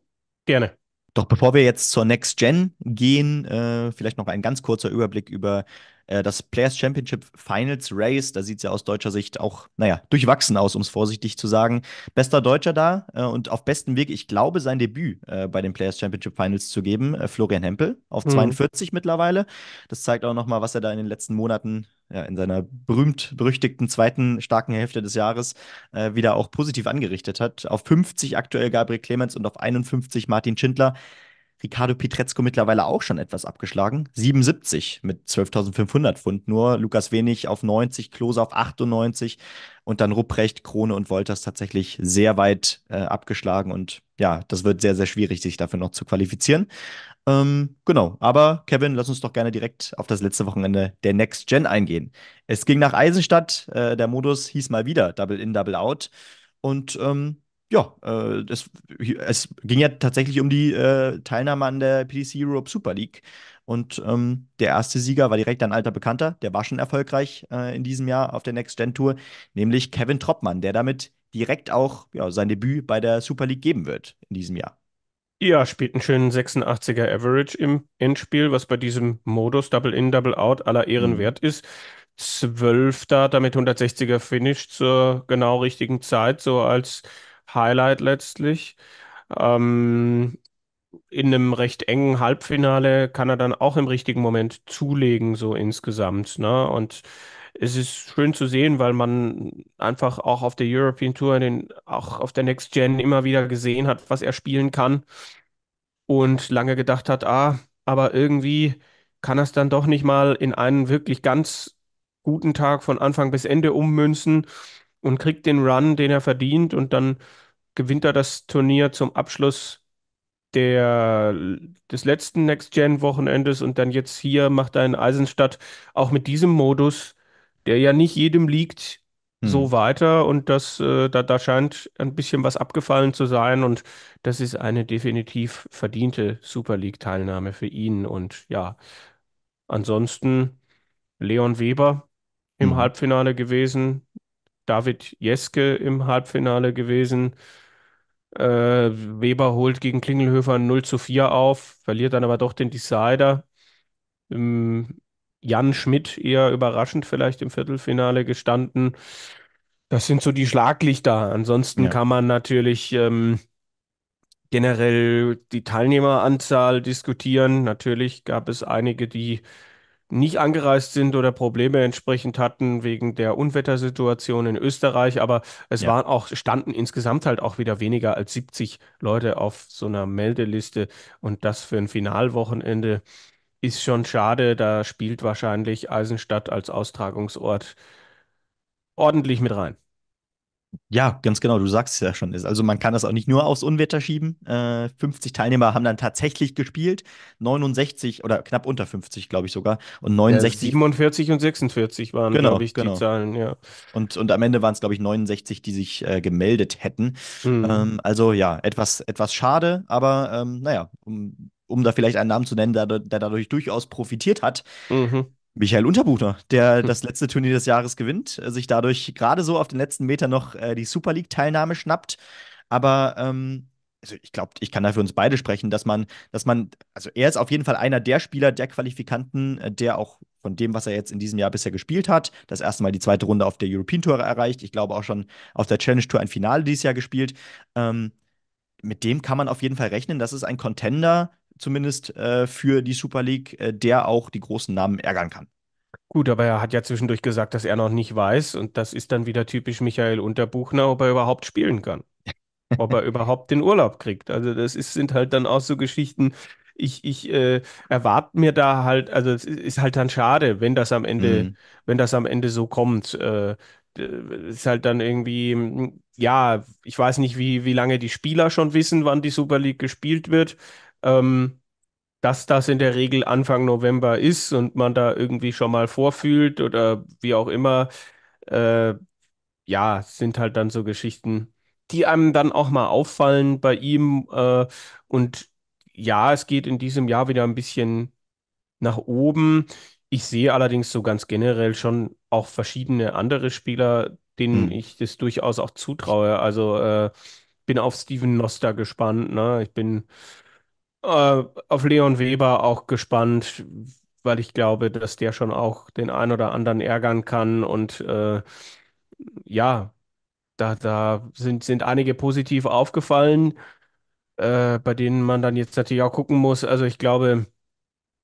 gerne. Doch bevor wir jetzt zur Next Gen gehen, vielleicht noch ein ganz kurzer Überblick über das Players Championship Finals Race. Da sieht es ja aus deutscher Sicht auch, durchwachsen aus, um es vorsichtig zu sagen. Bester Deutscher da und auf bestem Weg, ich glaube, sein Debüt bei den Players Championship Finals zu geben, Florian Hempel auf 42 mittlerweile. Das zeigt auch nochmal, was er da in den letzten Monaten in seiner berühmt-berüchtigten zweiten starken Hälfte des Jahres wieder auch positiv angerichtet hat. Auf 50 aktuell Gabriel Clemens und auf 51 Martin Schindler. Ricardo Pietrezco mittlerweile auch schon etwas abgeschlagen. 77 mit 12.500 Pfund nur. Lukas Wenig auf 90, Klose auf 98 und dann Rupprecht, Krone und Wolters tatsächlich sehr weit abgeschlagen. Und ja, das wird sehr, sehr schwierig, sich dafür noch zu qualifizieren. Genau, aber Kevin, lass uns doch gerne direkt auf das letzte Wochenende der Next Gen eingehen. Es ging nach Eisenstadt, der Modus hieß mal wieder Double In, Double Out und es ging ja tatsächlich um die Teilnahme an der PDC Europe Super League und der erste Sieger war direkt ein alter Bekannter, der war schon erfolgreich in diesem Jahr auf der Next Gen Tour, nämlich Kevin Troppmann, der damit direkt auch sein Debüt bei der Super League geben wird in diesem Jahr. Ja, spielt einen schönen 86er Average im Endspiel, was bei diesem Modus Double In, Double Out aller Ehren wert ist. 12. damit 160er Finish zur genau richtigen Zeit, so als Highlight letztlich. In einem recht engen Halbfinale kann er dann auch im richtigen Moment zulegen, so insgesamt, ne? Und es ist schön zu sehen, weil man einfach auch auf der European Tour, auch auf der Next Gen immer wieder gesehen hat, was er spielen kann und lange gedacht hat, aber irgendwie kann er es dann doch nicht mal in einen wirklich ganz guten Tag von Anfang bis Ende ummünzen und kriegt den Run, den er verdient und dann gewinnt er das Turnier zum Abschluss des letzten Next-Gen-Wochenendes und dann jetzt hier macht er in Eisenstadt auch mit diesem Modus, der ja nicht jedem liegt, so weiter und das da scheint ein bisschen was abgefallen zu sein und das ist eine definitiv verdiente Super League-Teilnahme für ihn und ja, ansonsten Leon Weber im Halbfinale gewesen, David Jeske im Halbfinale gewesen, Weber holt gegen Klingelhöfer 0:4 auf, verliert dann aber doch den Decider. Jan Schmidt eher überraschend vielleicht im Viertelfinale gestanden. Das sind so die Schlaglichter. Ansonsten kann man natürlich generell die Teilnehmeranzahl diskutieren. Natürlich gab es einige, die nicht angereist sind oder Probleme entsprechend hatten wegen der Unwettersituation in Österreich, aber es standen insgesamt halt auch wieder weniger als 70 Leute auf so einer Meldeliste und das für ein Finalwochenende ist schon schade, da spielt wahrscheinlich Eisenstadt als Austragungsort ordentlich mit rein. Ja, ganz genau, du sagst es ja schon. Also man kann das auch nicht nur aufs Unwetter schieben. 50 Teilnehmer haben dann tatsächlich gespielt, 69 oder knapp unter 50, glaube ich sogar. Und 69, 47 und 46 waren, glaube ich, die Zahlen, ja. Und am Ende waren es, glaube ich, 69, die sich gemeldet hätten. Also ja, etwas schade, aber naja, um da vielleicht einen Namen zu nennen, der dadurch durchaus profitiert hat. Michael Unterbuchner, der das letzte Turnier des Jahres gewinnt, sich dadurch gerade so auf den letzten Meter noch die Super League-Teilnahme schnappt. Aber also ich glaube, ich kann da für uns beide sprechen, dass er ist auf jeden Fall einer der Spieler, der Qualifikanten, der auch von dem, was er jetzt in diesem Jahr bisher gespielt hat, das erste Mal die zweite Runde auf der European Tour erreicht. Ich glaube auch schon auf der Challenge Tour ein Finale dieses Jahr gespielt. Mit dem kann man auf jeden Fall rechnen. Das ist ein Contender, zumindest für die Super League, der auch die großen Namen ärgern kann. Gut, aber er hat ja zwischendurch gesagt, dass er noch nicht weiß und das ist dann wieder typisch Michael Unterbuchner, ob er überhaupt spielen kann, ob er überhaupt den Urlaub kriegt. Also das sind halt dann auch so Geschichten, ich erwarte mir da halt, also es ist halt dann schade, wenn das am Ende, so kommt, ist halt dann irgendwie, ja, ich weiß nicht, wie lange die Spieler schon wissen, wann die Super League gespielt wird, dass das in der Regel Anfang November ist und man da irgendwie schon mal vorfühlt oder wie auch immer, ja, sind halt dann so Geschichten, die einem dann auch mal auffallen bei ihm. Und ja, es geht in diesem Jahr wieder ein bisschen nach oben. Ich sehe allerdings so ganz generell schon auch verschiedene andere Spieler, denen ich das durchaus auch zutraue. Also bin auf Steven Noster gespannt, ne? Ich bin auf Leon Weber auch gespannt, weil ich glaube, dass der schon auch den einen oder anderen ärgern kann und ja, da sind einige positiv aufgefallen, bei denen man dann jetzt natürlich auch gucken muss. Also ich glaube,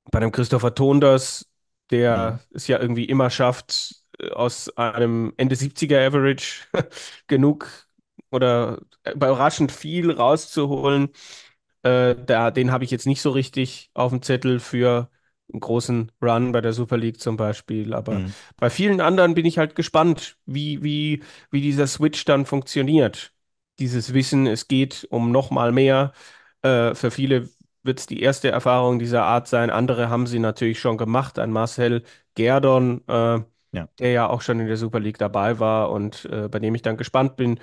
bei dem Christopher Tonders, der es ja irgendwie immer schafft, aus einem Ende 70er Average genug oder überraschend viel rauszuholen, Den habe ich jetzt nicht so richtig auf dem Zettel für einen großen Run bei der Super League zum Beispiel. Aber bei vielen anderen bin ich halt gespannt, wie dieser Switch dann funktioniert. Dieses Wissen, es geht um noch mal mehr. Für viele wird es die erste Erfahrung dieser Art sein. Andere haben sie natürlich schon gemacht. Ein Marcel Gerdon, der ja auch schon in der Super League dabei war und bei dem ich dann gespannt bin,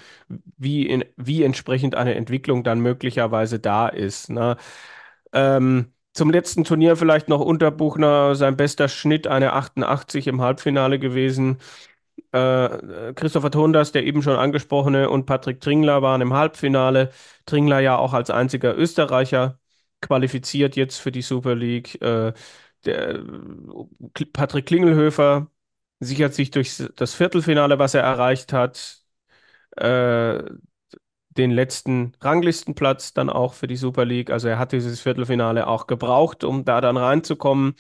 wie entsprechend eine Entwicklung dann möglicherweise da ist. Ne? Zum letzten Turnier vielleicht noch Unterbuchner, sein bester Schnitt, eine 88 im Halbfinale gewesen. Christopher Tondas, der eben schon angesprochene, und Patrick Tringler waren im Halbfinale. Tringler ja auch als einziger Österreicher qualifiziert jetzt für die Super League. Patrick Klingelhöfer sichert sich durch das Viertelfinale, was er erreicht hat, den letzten Ranglistenplatz dann auch für die Super League. Also er hat dieses Viertelfinale auch gebraucht, um da dann reinzukommen.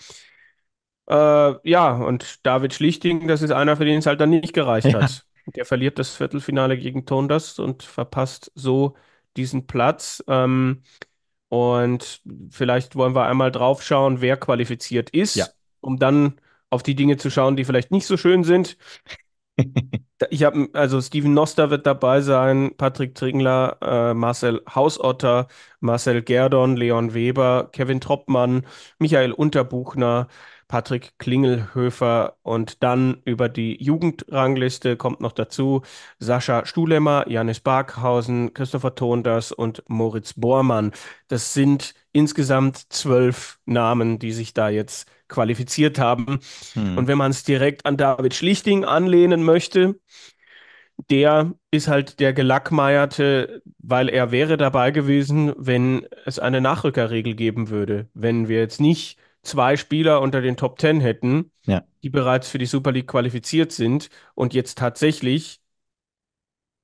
Und David Schlichting, das ist einer, für den es halt dann nicht gereicht hat. Der verliert das Viertelfinale gegen Tondas und verpasst so diesen Platz. Und vielleicht wollen wir einmal drauf schauen, wer qualifiziert ist, um dann auf die Dinge zu schauen, die vielleicht nicht so schön sind. Also Steven Noster wird dabei sein, Patrick Tringler, Marcel Hausotter, Marcel Gerdon, Leon Weber, Kevin Troppmann, Michael Unterbuchner, Patrick Klingelhöfer und dann über die Jugendrangliste kommt noch dazu Sascha Stuhlemmer, Janis Barkhausen, Christopher Tondas und Moritz Bormann. Das sind insgesamt 12 Namen, die sich da jetzt qualifiziert haben. Und wenn man es direkt an David Schlichting anlehnen möchte, der ist halt der Gelackmeierte, weil er wäre dabei gewesen, wenn es eine Nachrückerregel geben würde. Wenn wir jetzt nicht 2 Spieler unter den Top 10 hätten, die bereits für die Super League qualifiziert sind und jetzt tatsächlich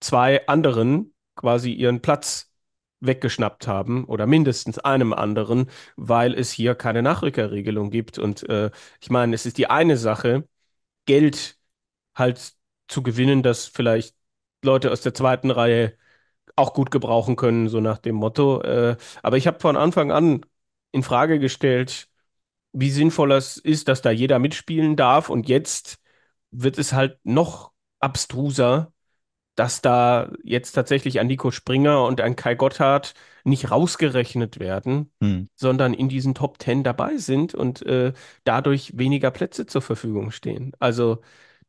2 anderen quasi ihren Platz weggeschnappt haben oder mindestens einem anderen, weil es hier keine Nachrückerregelung gibt. Und ich meine, es ist die eine Sache, Geld halt zu gewinnen, das vielleicht Leute aus der zweiten Reihe auch gut gebrauchen können, so nach dem Motto. Aber ich habe von Anfang an in Frage gestellt, wie sinnvoll das ist, dass da jeder mitspielen darf. Und jetzt wird es halt noch abstruser, dass da jetzt tatsächlich ein Nico Springer und ein Kai Gotthardt nicht rausgerechnet werden, sondern in diesen Top 10 dabei sind und dadurch weniger Plätze zur Verfügung stehen. Also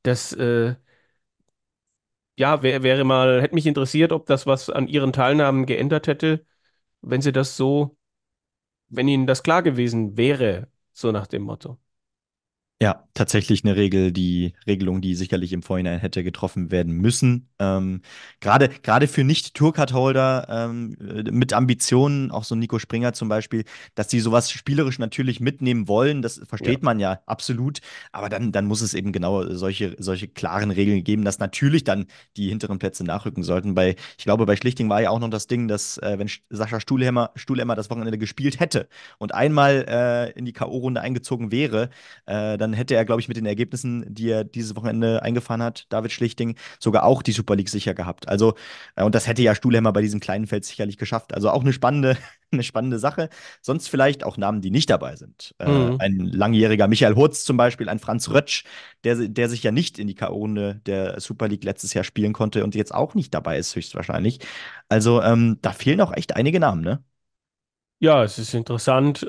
das wäre mal, hätte mich interessiert, ob das was an ihren Teilnahmen geändert hätte, wenn ihnen das klar gewesen wäre. So nach dem Motto. Ja, tatsächlich eine Regelung, die sicherlich im Vorhinein hätte getroffen werden müssen. Gerade für Nicht-Tourcard-Holder mit Ambitionen, auch so Nico Springer zum Beispiel, dass die sowas spielerisch natürlich mitnehmen wollen, das versteht man ja absolut. Aber dann muss es eben genau solche klaren Regeln geben, dass natürlich dann die hinteren Plätze nachrücken sollten. Ich glaube, bei Schlichting war ja auch noch das Ding, dass wenn Sascha Stuhlemmer das Wochenende gespielt hätte und einmal in die K.O.-Runde eingezogen wäre, dann hätte er, glaube ich, mit den Ergebnissen, die er dieses Wochenende eingefahren hat, David Schlichting, sogar auch die Super League sicher gehabt. Also, und das hätte ja Stuhlemmer bei diesem kleinen Feld sicherlich geschafft. Also auch eine spannende Sache. Sonst vielleicht auch Namen, die nicht dabei sind. Ein langjähriger Michael Hurz zum Beispiel, ein Franz Rötsch, der sich ja nicht in die K.O.-Runde der Super League letztes Jahr spielen konnte und jetzt auch nicht dabei ist, höchstwahrscheinlich. Also da fehlen auch echt einige Namen, ne? Ja, es ist interessant.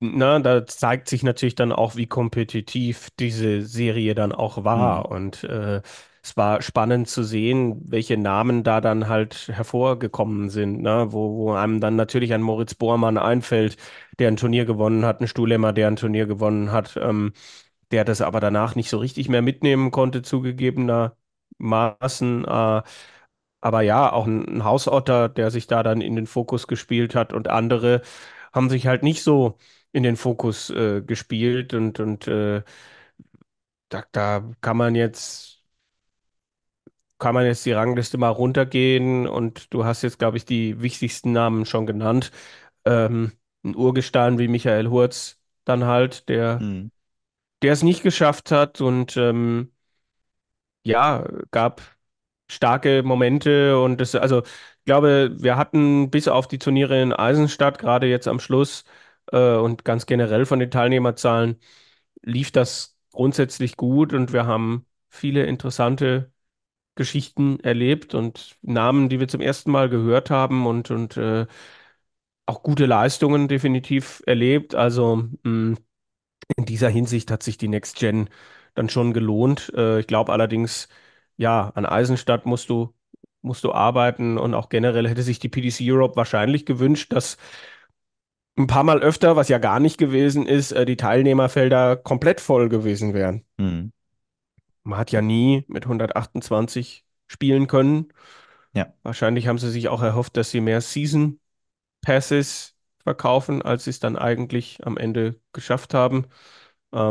Da zeigt sich natürlich dann auch, wie kompetitiv diese Serie dann auch war. Und es war spannend zu sehen, welche Namen da dann halt hervorgekommen sind, ne? Wo einem dann natürlich ein Moritz Bormann einfällt, der ein Turnier gewonnen hat, ein Stuhlemmer, der ein Turnier gewonnen hat, der das aber danach nicht so richtig mehr mitnehmen konnte, zugegebenermaßen. Aber ja, auch ein Hausotter, der sich da dann in den Fokus gespielt hat und andere haben sich halt nicht so in den Fokus gespielt und da kann man jetzt die Rangliste mal runtergehen und du hast jetzt, glaube ich, die wichtigsten Namen schon genannt. Ein Urgestein wie Michael Hurz dann halt, der es nicht geschafft hat und gab starke Momente und das, also Ich glaube, wir hatten bis auf die Turniere in Eisenstadt, gerade jetzt am Schluss und ganz generell von den Teilnehmerzahlen, lief das grundsätzlich gut und wir haben viele interessante Geschichten erlebt und Namen, die wir zum ersten Mal gehört haben und auch gute Leistungen definitiv erlebt. Also in dieser Hinsicht hat sich die Next Gen dann schon gelohnt. Ich glaube allerdings, ja, an Eisenstadt musst du arbeiten und auch generell hätte sich die PDC Europe wahrscheinlich gewünscht, dass ein paar Mal öfter, was ja gar nicht gewesen ist, die Teilnehmerfelder komplett voll gewesen wären. Mhm. Man hat ja nie mit 128 spielen können. Ja. Wahrscheinlich haben sie sich auch erhofft, dass sie mehr Season Passes verkaufen, als sie es dann eigentlich am Ende geschafft haben. Das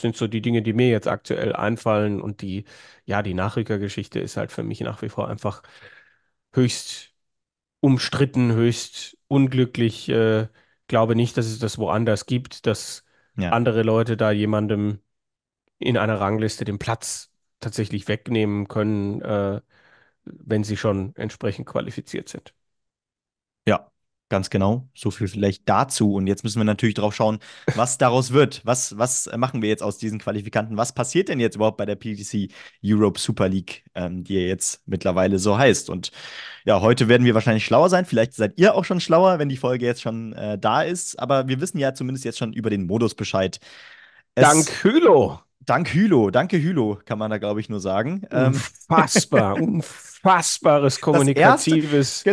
sind so die Dinge, die mir jetzt aktuell einfallen und die Nachrückergeschichte ist halt für mich nach wie vor einfach höchst umstritten, höchst unglücklich. Glaube nicht, dass es das woanders gibt, dass andere Leute da jemandem in einer Rangliste den Platz tatsächlich wegnehmen können, wenn sie schon entsprechend qualifiziert sind. Ja, ganz genau. So viel vielleicht dazu. Und jetzt müssen wir natürlich drauf schauen, was daraus wird. Was machen wir jetzt aus diesen Qualifikanten? Was passiert denn jetzt überhaupt bei der PDC Europe Super League, die ja jetzt mittlerweile so heißt? Und ja, heute werden wir wahrscheinlich schlauer sein. Vielleicht seid ihr auch schon schlauer, wenn die Folge jetzt schon da ist. Aber wir wissen ja zumindest jetzt schon über den Modus Bescheid. Dank Hülo, kann man da, glaube ich, nur sagen. Unfassbares kommunikatives.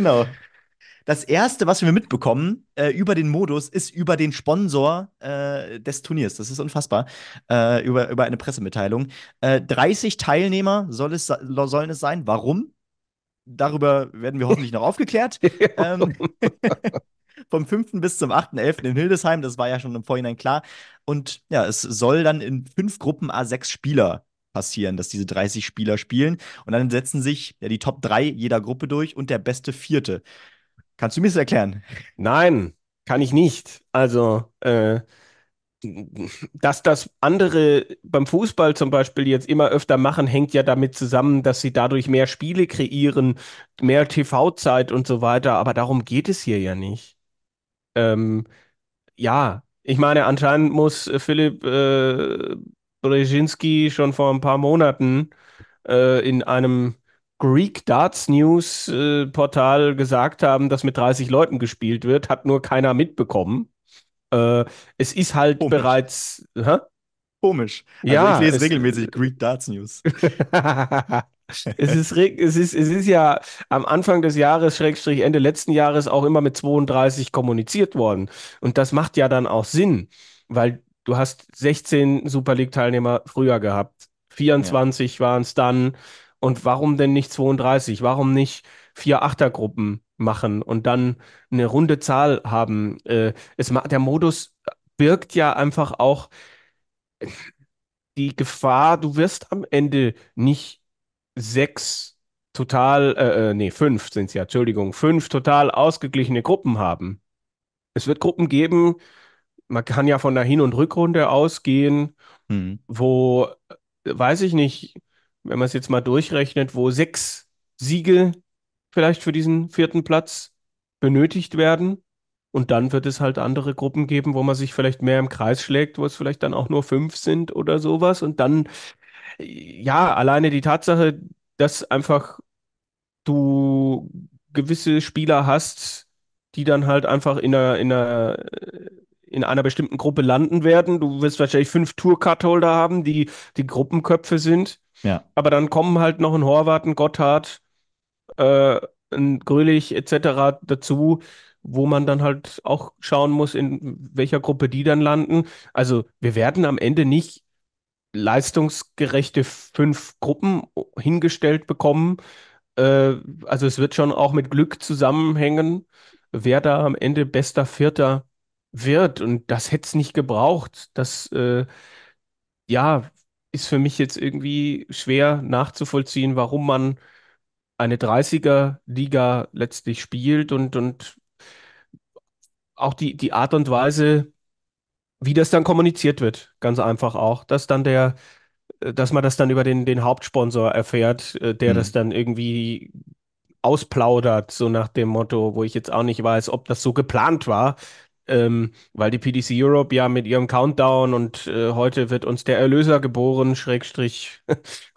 Das Erste, was wir mitbekommen über den Modus, ist über den Sponsor des Turniers. Das ist unfassbar. Über eine Pressemitteilung. 30 Teilnehmer sollen es sein. Warum? Darüber werden wir hoffentlich noch aufgeklärt. Vom 5. bis zum 8.11. in Hildesheim. Das war ja schon im Vorhinein klar. Und ja, es soll dann in 5 Gruppen A6 Spieler passieren, dass diese 30 Spieler spielen. Und dann setzen sich die Top 3 jeder Gruppe durch und der beste Vierte. Kannst du mir das erklären? Nein, kann ich nicht. Also, dass das andere beim Fußball zum Beispiel jetzt immer öfter machen, hängt ja damit zusammen, dass sie dadurch mehr Spiele kreieren, mehr TV-Zeit und so weiter. Aber darum geht es hier ja nicht. Ich meine, anscheinend muss Philipp Brzezinski schon vor ein paar Monaten in einem Greek Darts News Portal gesagt haben, dass mit 30 Leuten gespielt wird, hat nur keiner mitbekommen. Es ist halt komisch. Komisch. Also ja, ich lese regelmäßig Greek Darts News. Es ist ja am Anfang des Jahres, / Ende letzten Jahres, auch immer mit 32 kommuniziert worden. Und das macht ja dann auch Sinn, weil du hast 16 Super League Teilnehmer früher gehabt. 24 waren es dann. Und warum denn nicht 32? Warum nicht 4 Achtergruppen machen und dann eine runde Zahl haben? Der Modus birgt ja einfach auch die Gefahr, du wirst am Ende nicht 5 total ausgeglichene Gruppen haben. Es wird Gruppen geben, man kann ja von der Hin- und Rückrunde ausgehen, wo, weiß ich nicht, wenn man es jetzt mal durchrechnet, wo 6 Siege vielleicht für diesen 4. Platz benötigt werden. Und dann wird es halt andere Gruppen geben, wo man sich vielleicht mehr im Kreis schlägt, wo es vielleicht dann auch nur 5 sind oder sowas. Und dann, ja, alleine die Tatsache, dass einfach du gewisse Spieler hast, die dann halt einfach in einer bestimmten Gruppe landen werden. Du wirst wahrscheinlich 5 Tour-Card-Holder haben, die Gruppenköpfe sind. Ja. Aber dann kommen halt noch ein Horvath, ein Gotthard, ein Grölich etc. dazu, wo man dann halt auch schauen muss, in welcher Gruppe die dann landen. Also wir werden am Ende nicht leistungsgerechte 5 Gruppen hingestellt bekommen. Also es wird schon auch mit Glück zusammenhängen, wer da am Ende bester Vierter wird. Und das hätte es nicht gebraucht. Das, ist für mich jetzt irgendwie schwer nachzuvollziehen, warum man eine 30er-Liga letztlich spielt und auch die Art und Weise, wie das dann kommuniziert wird, ganz einfach auch, dass man das dann über den Hauptsponsor erfährt, der das dann irgendwie ausplaudert, so nach dem Motto, wo ich jetzt auch nicht weiß, ob das so geplant war, weil die PDC Europe ja mit ihrem Countdown und heute wird uns der Erlöser geboren, Schrägstrich,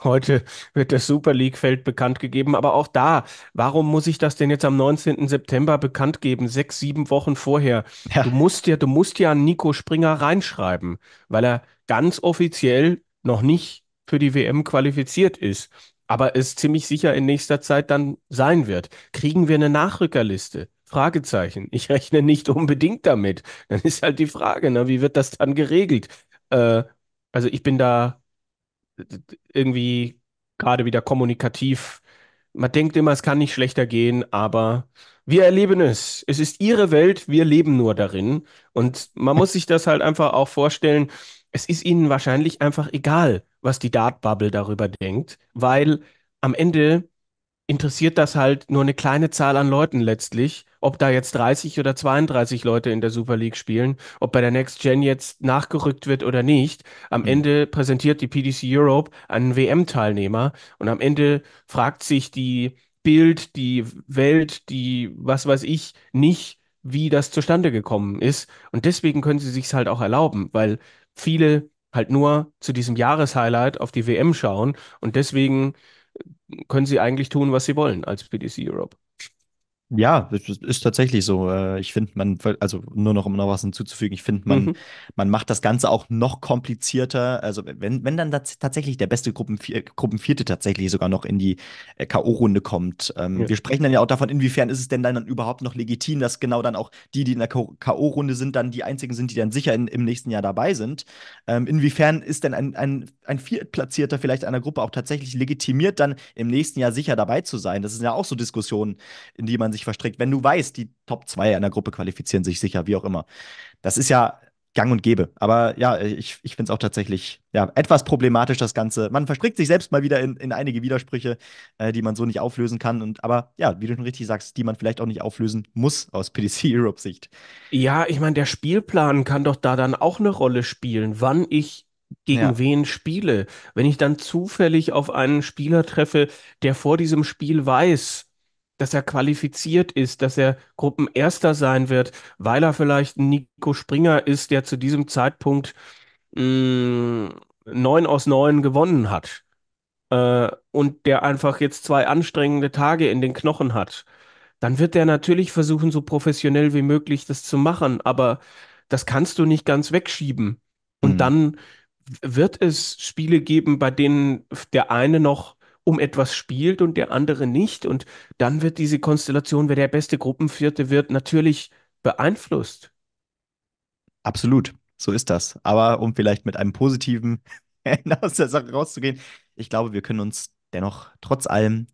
heute wird das Super League-Feld bekannt gegeben, aber auch da, warum muss ich das denn jetzt am 19. September bekannt geben, 6, 7 Wochen vorher? Ja. Du musst ja Nico Springer reinschreiben, weil er ganz offiziell noch nicht für die WM qualifiziert ist, aber es ziemlich sicher in nächster Zeit dann sein wird. Kriegen wir eine Nachrückerliste? Fragezeichen. Ich rechne nicht unbedingt damit. Dann ist halt die Frage, ne? Wie wird das dann geregelt? Also ich bin da irgendwie gerade wieder kommunikativ. Man denkt immer, es kann nicht schlechter gehen, aber wir erleben es. Es ist ihre Welt, wir leben nur darin. Und man muss sich das halt einfach auch vorstellen, es ist ihnen wahrscheinlich einfach egal, was die Dart-Bubble darüber denkt, weil am Ende interessiert das halt nur eine kleine Zahl an Leuten letztlich, ob da jetzt 30 oder 32 Leute in der Super League spielen, ob bei der Next Gen jetzt nachgerückt wird oder nicht. Am Ende präsentiert die PDC Europe einen WM-Teilnehmer und am Ende fragt sich die Bild, die Welt, die was weiß ich nicht, wie das zustande gekommen ist. Und deswegen können sie sich's halt auch erlauben, weil viele halt nur zu diesem Jahreshighlight auf die WM schauen und deswegen können sie eigentlich tun, was sie wollen als PDC Europe. Ja, ist tatsächlich so. Ich finde, nur noch um noch was hinzuzufügen, ich finde, man macht das Ganze auch noch komplizierter. Also wenn dann tatsächlich der beste Gruppenvierte tatsächlich sogar noch in die K.O.-Runde kommt. Ja. Wir sprechen dann ja auch davon, inwiefern ist es denn dann überhaupt noch legitim, dass genau dann auch die in der K.O.-Runde sind, dann die einzigen sind, die dann sicher im nächsten Jahr dabei sind. Inwiefern ist denn ein Viertplatzierter vielleicht einer Gruppe auch tatsächlich legitimiert, dann im nächsten Jahr sicher dabei zu sein? Das sind ja auch so Diskussionen, in die man sich verstrickt, wenn du weißt, die Top 2 einer Gruppe qualifizieren sich sicher, wie auch immer. Das ist ja gang und gäbe. Aber ja, ich finde es auch tatsächlich ja, etwas problematisch, das Ganze. Man verstrickt sich selbst mal wieder in einige Widersprüche, die man so nicht auflösen kann. Aber ja, wie du schon richtig sagst, die man vielleicht auch nicht auflösen muss aus PDC Europe Sicht. Ja, ich meine, der Spielplan kann doch da dann auch eine Rolle spielen, wann ich gegen wen spiele. Wenn ich dann zufällig auf einen Spieler treffe, der vor diesem Spiel weiß, dass er qualifiziert ist, dass er Gruppenerster sein wird, weil er vielleicht ein Nico Springer ist, der zu diesem Zeitpunkt 9 aus 9 gewonnen hat und der einfach jetzt 2 anstrengende Tage in den Knochen hat, dann wird der natürlich versuchen, so professionell wie möglich das zu machen, aber das kannst du nicht ganz wegschieben. Und dann wird es Spiele geben, bei denen der eine noch um etwas spielt und der andere nicht. Und dann wird diese Konstellation, wer der beste Gruppenvierte wird, natürlich beeinflusst. Absolut, so ist das. Aber um vielleicht mit einem positiven Ende aus der Sache rauszugehen, ich glaube, wir können uns dennoch trotz allem,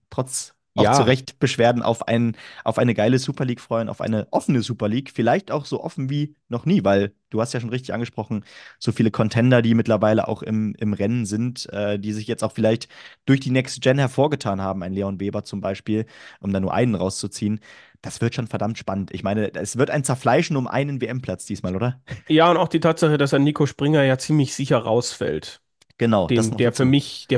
auch zu Recht Beschwerden auf eine geile Super League freuen, auf eine offene Super League, vielleicht auch so offen wie noch nie, weil du hast ja schon richtig angesprochen, so viele Contender, die mittlerweile auch im Rennen sind, die sich jetzt auch vielleicht durch die Next Gen hervorgetan haben, ein Leon Weber zum Beispiel, um da nur einen rauszuziehen. Das wird schon verdammt spannend. Ich meine, es wird ein Zerfleischen um einen WM-Platz diesmal, oder? Ja, und auch die Tatsache, dass ein Nico Springer ja ziemlich sicher rausfällt. Genau. Der für mich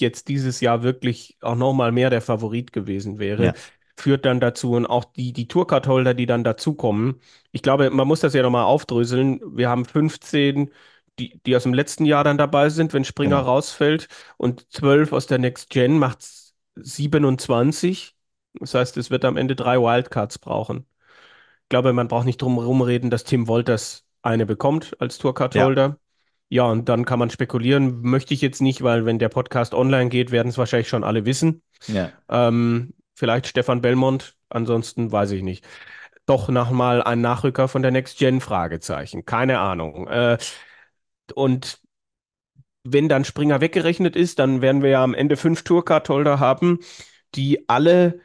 jetzt dieses Jahr wirklich auch nochmal mehr der Favorit gewesen wäre, führt dann dazu. Und auch die Tourcard-Holder, die dann dazukommen. Ich glaube, man muss das ja nochmal aufdröseln. Wir haben 15, die aus dem letzten Jahr dann dabei sind, wenn Springer rausfällt. Und 12 aus der Next Gen macht 27. Das heißt, es wird am Ende 3 Wildcards brauchen. Ich glaube, man braucht nicht drum rumreden, dass Tim Wolters eine bekommt als Tourcard-Holder. Ja, und dann kann man spekulieren, möchte ich jetzt nicht, weil wenn der Podcast online geht, werden es wahrscheinlich schon alle wissen. Ja. Vielleicht Stefan Belmont, ansonsten weiß ich nicht. Doch nochmal ein Nachrücker von der Next Gen, Fragezeichen, keine Ahnung. Und wenn dann Springer weggerechnet ist, dann werden wir ja am Ende 5 Tourcard-Holder haben, die alle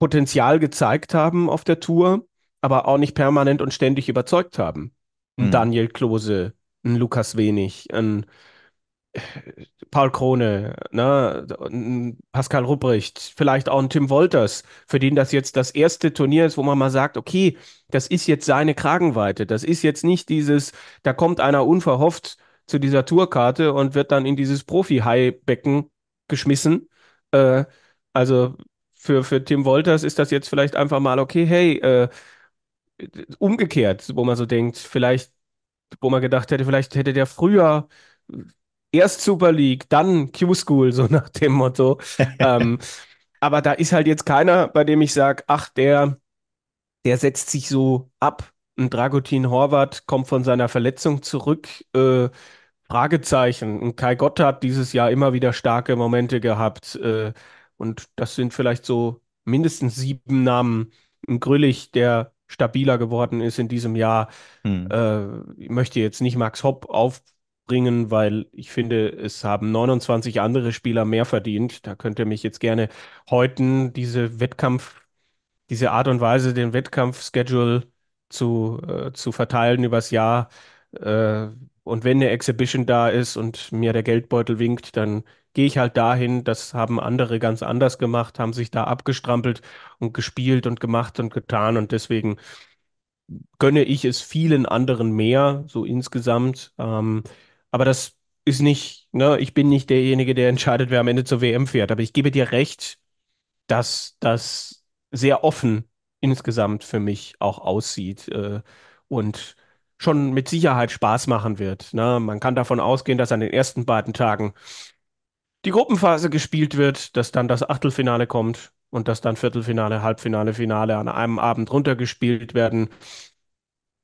Potenzial gezeigt haben auf der Tour, aber auch nicht permanent und ständig überzeugt haben. Daniel Klose, ein Lukas Wenig, ein Paul Krone, ne, ein Pascal Rupprecht, vielleicht auch ein Tim Wolters, für den das jetzt das erste Turnier ist, wo man mal sagt, okay, das ist jetzt seine Kragenweite, das ist jetzt nicht dieses, da kommt einer unverhofft zu dieser Tourkarte und wird dann in dieses Profi-High-Becken geschmissen. Also für Tim Wolters ist das jetzt vielleicht einfach mal, okay, hey, umgekehrt, wo man so denkt, vielleicht, wo man gedacht hätte, vielleicht hätte der früher erst Super League, dann Q-School, so nach dem Motto. Aber da ist halt jetzt keiner, bei dem ich sage, ach, der setzt sich so ab. Ein Dragutin Horvath kommt von seiner Verletzung zurück, Fragezeichen. Und Kai Gott hat dieses Jahr immer wieder starke Momente gehabt. Und das sind vielleicht so mindestens 7 Namen. Ein Grüllich, der stabiler geworden ist in diesem Jahr. Ich möchte jetzt nicht Max Hopp aufbringen, weil ich finde, es haben 29 andere Spieler mehr verdient. Da könnt ihr mich jetzt gerne häuten, diese Art und Weise, den Wettkampf-Schedule zu verteilen übers Jahr. Und wenn eine Exhibition da ist und mir der Geldbeutel winkt, dann gehe ich halt dahin. Das haben andere ganz anders gemacht, haben sich da abgestrampelt und gespielt und gemacht und getan. Und deswegen gönne ich es vielen anderen mehr, so insgesamt. Aber das ist nicht, ne, ich bin nicht derjenige, der entscheidet, wer am Ende zur WM fährt. Aber ich gebe dir recht, dass das sehr offen insgesamt für mich auch aussieht und schon mit Sicherheit Spaß machen wird. Ne? Man kann davon ausgehen, dass an den ersten beiden Tagen die Gruppenphase gespielt wird, dass dann das Achtelfinale kommt und dass dann Viertelfinale, Halbfinale, Finale an einem Abend runtergespielt werden.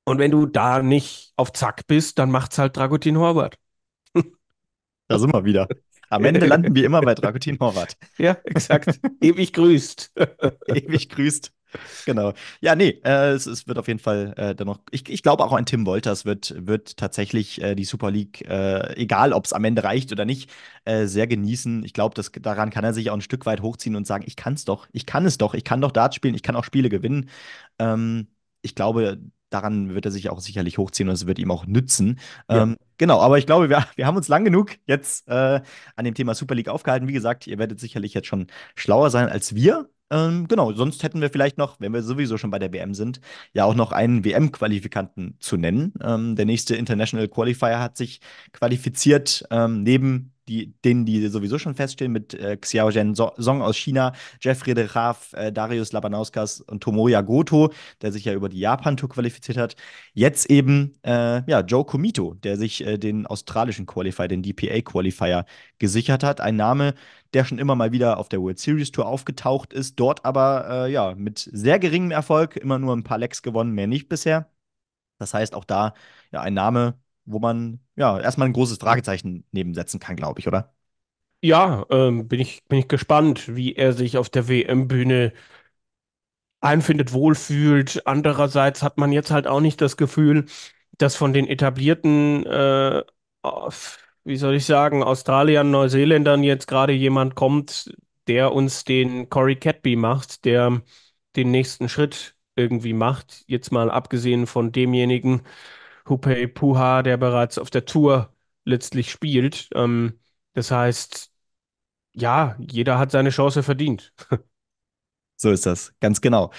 Und wenn du da nicht auf Zack bist, dann macht's halt Dragutin Horvath. Da sind wir wieder. Am Ende landen wir immer bei Dragutin Horvath. Ja, exakt. Ewig grüßt. Ewig grüßt. Genau. Ja, nee, es wird auf jeden Fall dennoch. Ich glaube auch, ein Tim Wolters wird tatsächlich die Super League, egal ob es am Ende reicht oder nicht, sehr genießen. Ich glaube, daran kann er sich auch ein Stück weit hochziehen und sagen, ich kann doch Dart spielen, ich kann auch Spiele gewinnen. Ich glaube, daran wird er sich auch sicherlich hochziehen und es wird ihm auch nützen. Ja. Genau, aber ich glaube, wir haben uns lang genug jetzt an dem Thema Super League aufgehalten. Wie gesagt, ihr werdet sicherlich jetzt schon schlauer sein als wir. Genau, sonst hätten wir vielleicht noch, wenn wir sowieso schon bei der WM sind, ja auch noch einen WM-Qualifikanten zu nennen. Der nächste International Qualifier hat sich qualifiziert, neben denen, die sowieso schon feststehen, mit Xiao Zhen Song aus China, Jeffrey de Graaf, Darius Labanauskas und Tomoya Goto, der sich ja über die Japan-Tour qualifiziert hat. Jetzt eben Joe Komito, der sich den australischen Qualifier, den DPA-Qualifier gesichert hat. Ein Name, der schon immer mal wieder auf der World Series Tour aufgetaucht ist, dort aber mit sehr geringem Erfolg, immer nur ein paar Lecks gewonnen, mehr nicht bisher. Das heißt auch da ja ein Name, wo man erstmal ein großes Fragezeichen nebensetzen kann, glaube ich, oder? Ja, bin ich gespannt, wie er sich auf der WM-Bühne einfindet, wohlfühlt. Andererseits hat man jetzt halt auch nicht das Gefühl, dass von den etablierten, Australiern, Neuseeländern jetzt gerade jemand kommt, der uns den Corey Cadby macht, der den nächsten Schritt irgendwie macht. Jetzt mal abgesehen von demjenigen, Hupei Puha, der bereits auf der Tour letztlich spielt. Das heißt, ja, jeder hat seine Chance verdient. So ist das, ganz genau.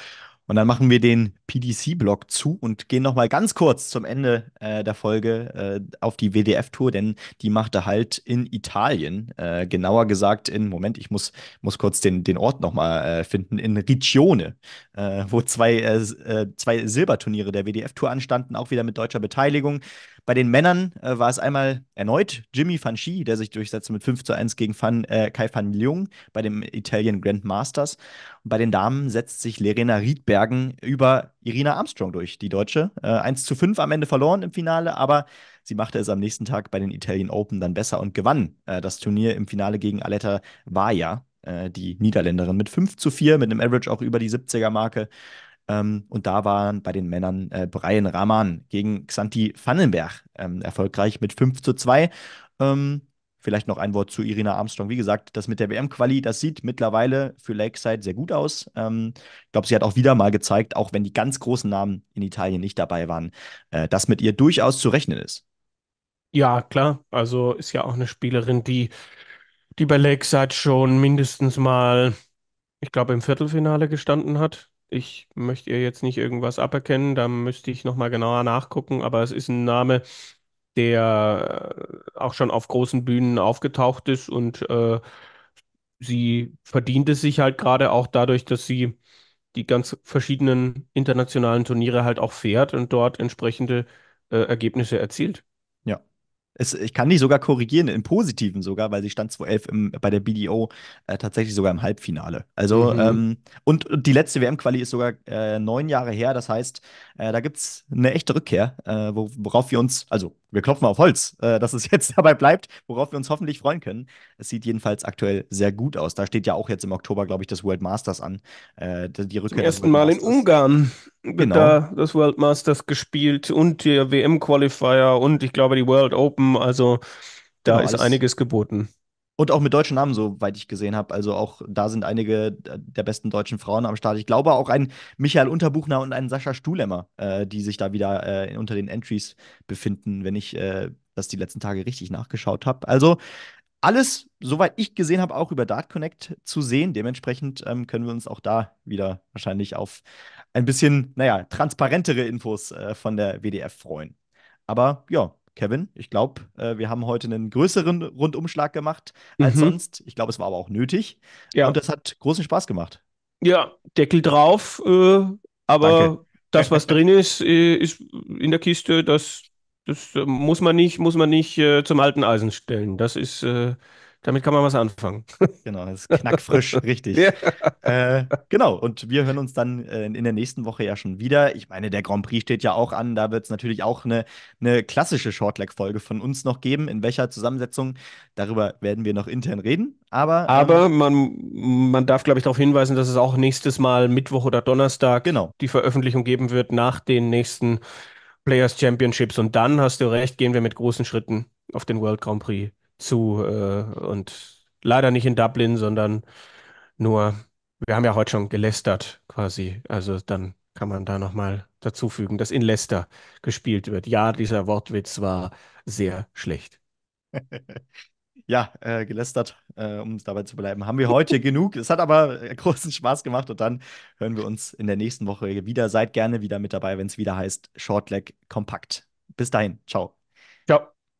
Und dann machen wir den PDC-Block zu und gehen nochmal ganz kurz zum Ende der Folge auf die WDF-Tour, denn die machte Halt in Italien. Genauer gesagt Moment, ich muss kurz den Ort nochmal finden, in Riccione, wo zwei Silberturniere der WDF-Tour anstanden, auch wieder mit deutscher Beteiligung. Bei den Männern war es einmal erneut Jimmy van Schie, der sich durchsetzte mit 5:1 gegen Kai van Leung bei dem Italian Grand Masters. Und bei den Damen setzt sich Lerena Riedbergen über Irina Armstrong durch, die Deutsche. 1:5 am Ende verloren im Finale, aber sie machte es am nächsten Tag bei den Italian Open dann besser und gewann das Turnier im Finale gegen Aletta Vaja, die Niederländerin, mit 5:4, mit einem Average auch über die 70er-Marke. Und da waren bei den Männern Brian Rahman gegen Xanthi Vandenbergh erfolgreich mit 5:2. Vielleicht noch ein Wort zu Irina Armstrong. Wie gesagt, das mit der WM-Quali, das sieht mittlerweile für Lakeside sehr gut aus. Ich glaube, sie hat auch wieder mal gezeigt, auch wenn die ganz großen Namen in Italien nicht dabei waren, dass mit ihr durchaus zu rechnen ist. Ja, klar. Also ist ja auch eine Spielerin, die bei Lakeside schon mindestens mal, ich glaube, im Viertelfinale gestanden hat. Ich möchte ihr jetzt nicht irgendwas aberkennen, da müsste ich nochmal genauer nachgucken, aber es ist ein Name, der auch schon auf großen Bühnen aufgetaucht ist und sie verdient es sich halt gerade auch dadurch, dass sie die ganz verschiedenen internationalen Turniere halt auch fährt und dort entsprechende Ergebnisse erzielt. Ja. Ich kann dich sogar korrigieren, im Positiven sogar, weil sie stand 2011 bei der BDO tatsächlich sogar im Halbfinale. Also, und die letzte WM-Quali ist sogar 9 Jahre her. Das heißt, da gibt es eine echte Rückkehr, worauf wir uns, also wir klopfen auf Holz, dass es jetzt dabei bleibt, worauf wir uns hoffentlich freuen können. Es sieht jedenfalls aktuell sehr gut aus. Da steht ja auch jetzt im Oktober, glaube ich, das World Masters an. Die Rückkehr zum ersten Mal in Ungarn. Genau. Da das World Masters gespielt und der WM-Qualifier und ich glaube die World Open, also da genau, ist einiges geboten. Und auch mit deutschen Namen, soweit ich gesehen habe, also auch da sind einige der besten deutschen Frauen am Start. Ich glaube auch ein Michael Unterbuchner und ein Sascha Stuhlemmer, die sich da wieder unter den Entries befinden, wenn ich das die letzten Tage richtig nachgeschaut habe. Also alles, soweit ich gesehen habe, auch über Dart Connect zu sehen. Dementsprechend können wir uns auch da wieder wahrscheinlich auf ein bisschen, naja, transparentere Infos von der WDF freuen. Aber ja, Kevin, ich glaube, wir haben heute einen größeren Rundumschlag gemacht als sonst. Ich glaube, es war aber auch nötig. Ja. Und das hat großen Spaß gemacht. Ja, Deckel drauf. Aber danke. Das, was drin ist, ist in der Kiste, das muss man nicht zum alten Eisen stellen. Das ist, damit kann man was anfangen. Genau, das ist knackfrisch, richtig. Ja. Genau, und wir hören uns dann in der nächsten Woche ja schon wieder. Ich meine, der Grand Prix steht ja auch an. Da wird es natürlich auch eine klassische Shortleg-Folge von uns noch geben. In welcher Zusammensetzung? Darüber werden wir noch intern reden. Aber man darf, glaube ich, darauf hinweisen, dass es auch nächstes Mal Mittwoch oder Donnerstag die Veröffentlichung geben wird nach den nächsten Players Championships, und dann, hast du recht, gehen wir mit großen Schritten auf den World Grand Prix zu und leider nicht in Dublin, sondern nur, wir haben ja heute schon gelästert quasi, also dann kann man da nochmal dazu fügen, dass in Leicester gespielt wird. Ja, dieser Wortwitz war sehr schlecht. Ja, gelästert, um dabei zu bleiben, haben wir heute genug. Es hat aber großen Spaß gemacht, und dann hören wir uns in der nächsten Woche wieder. Seid gerne wieder mit dabei, wenn es wieder heißt Shortleg kompakt. Bis dahin, ciao. Ciao.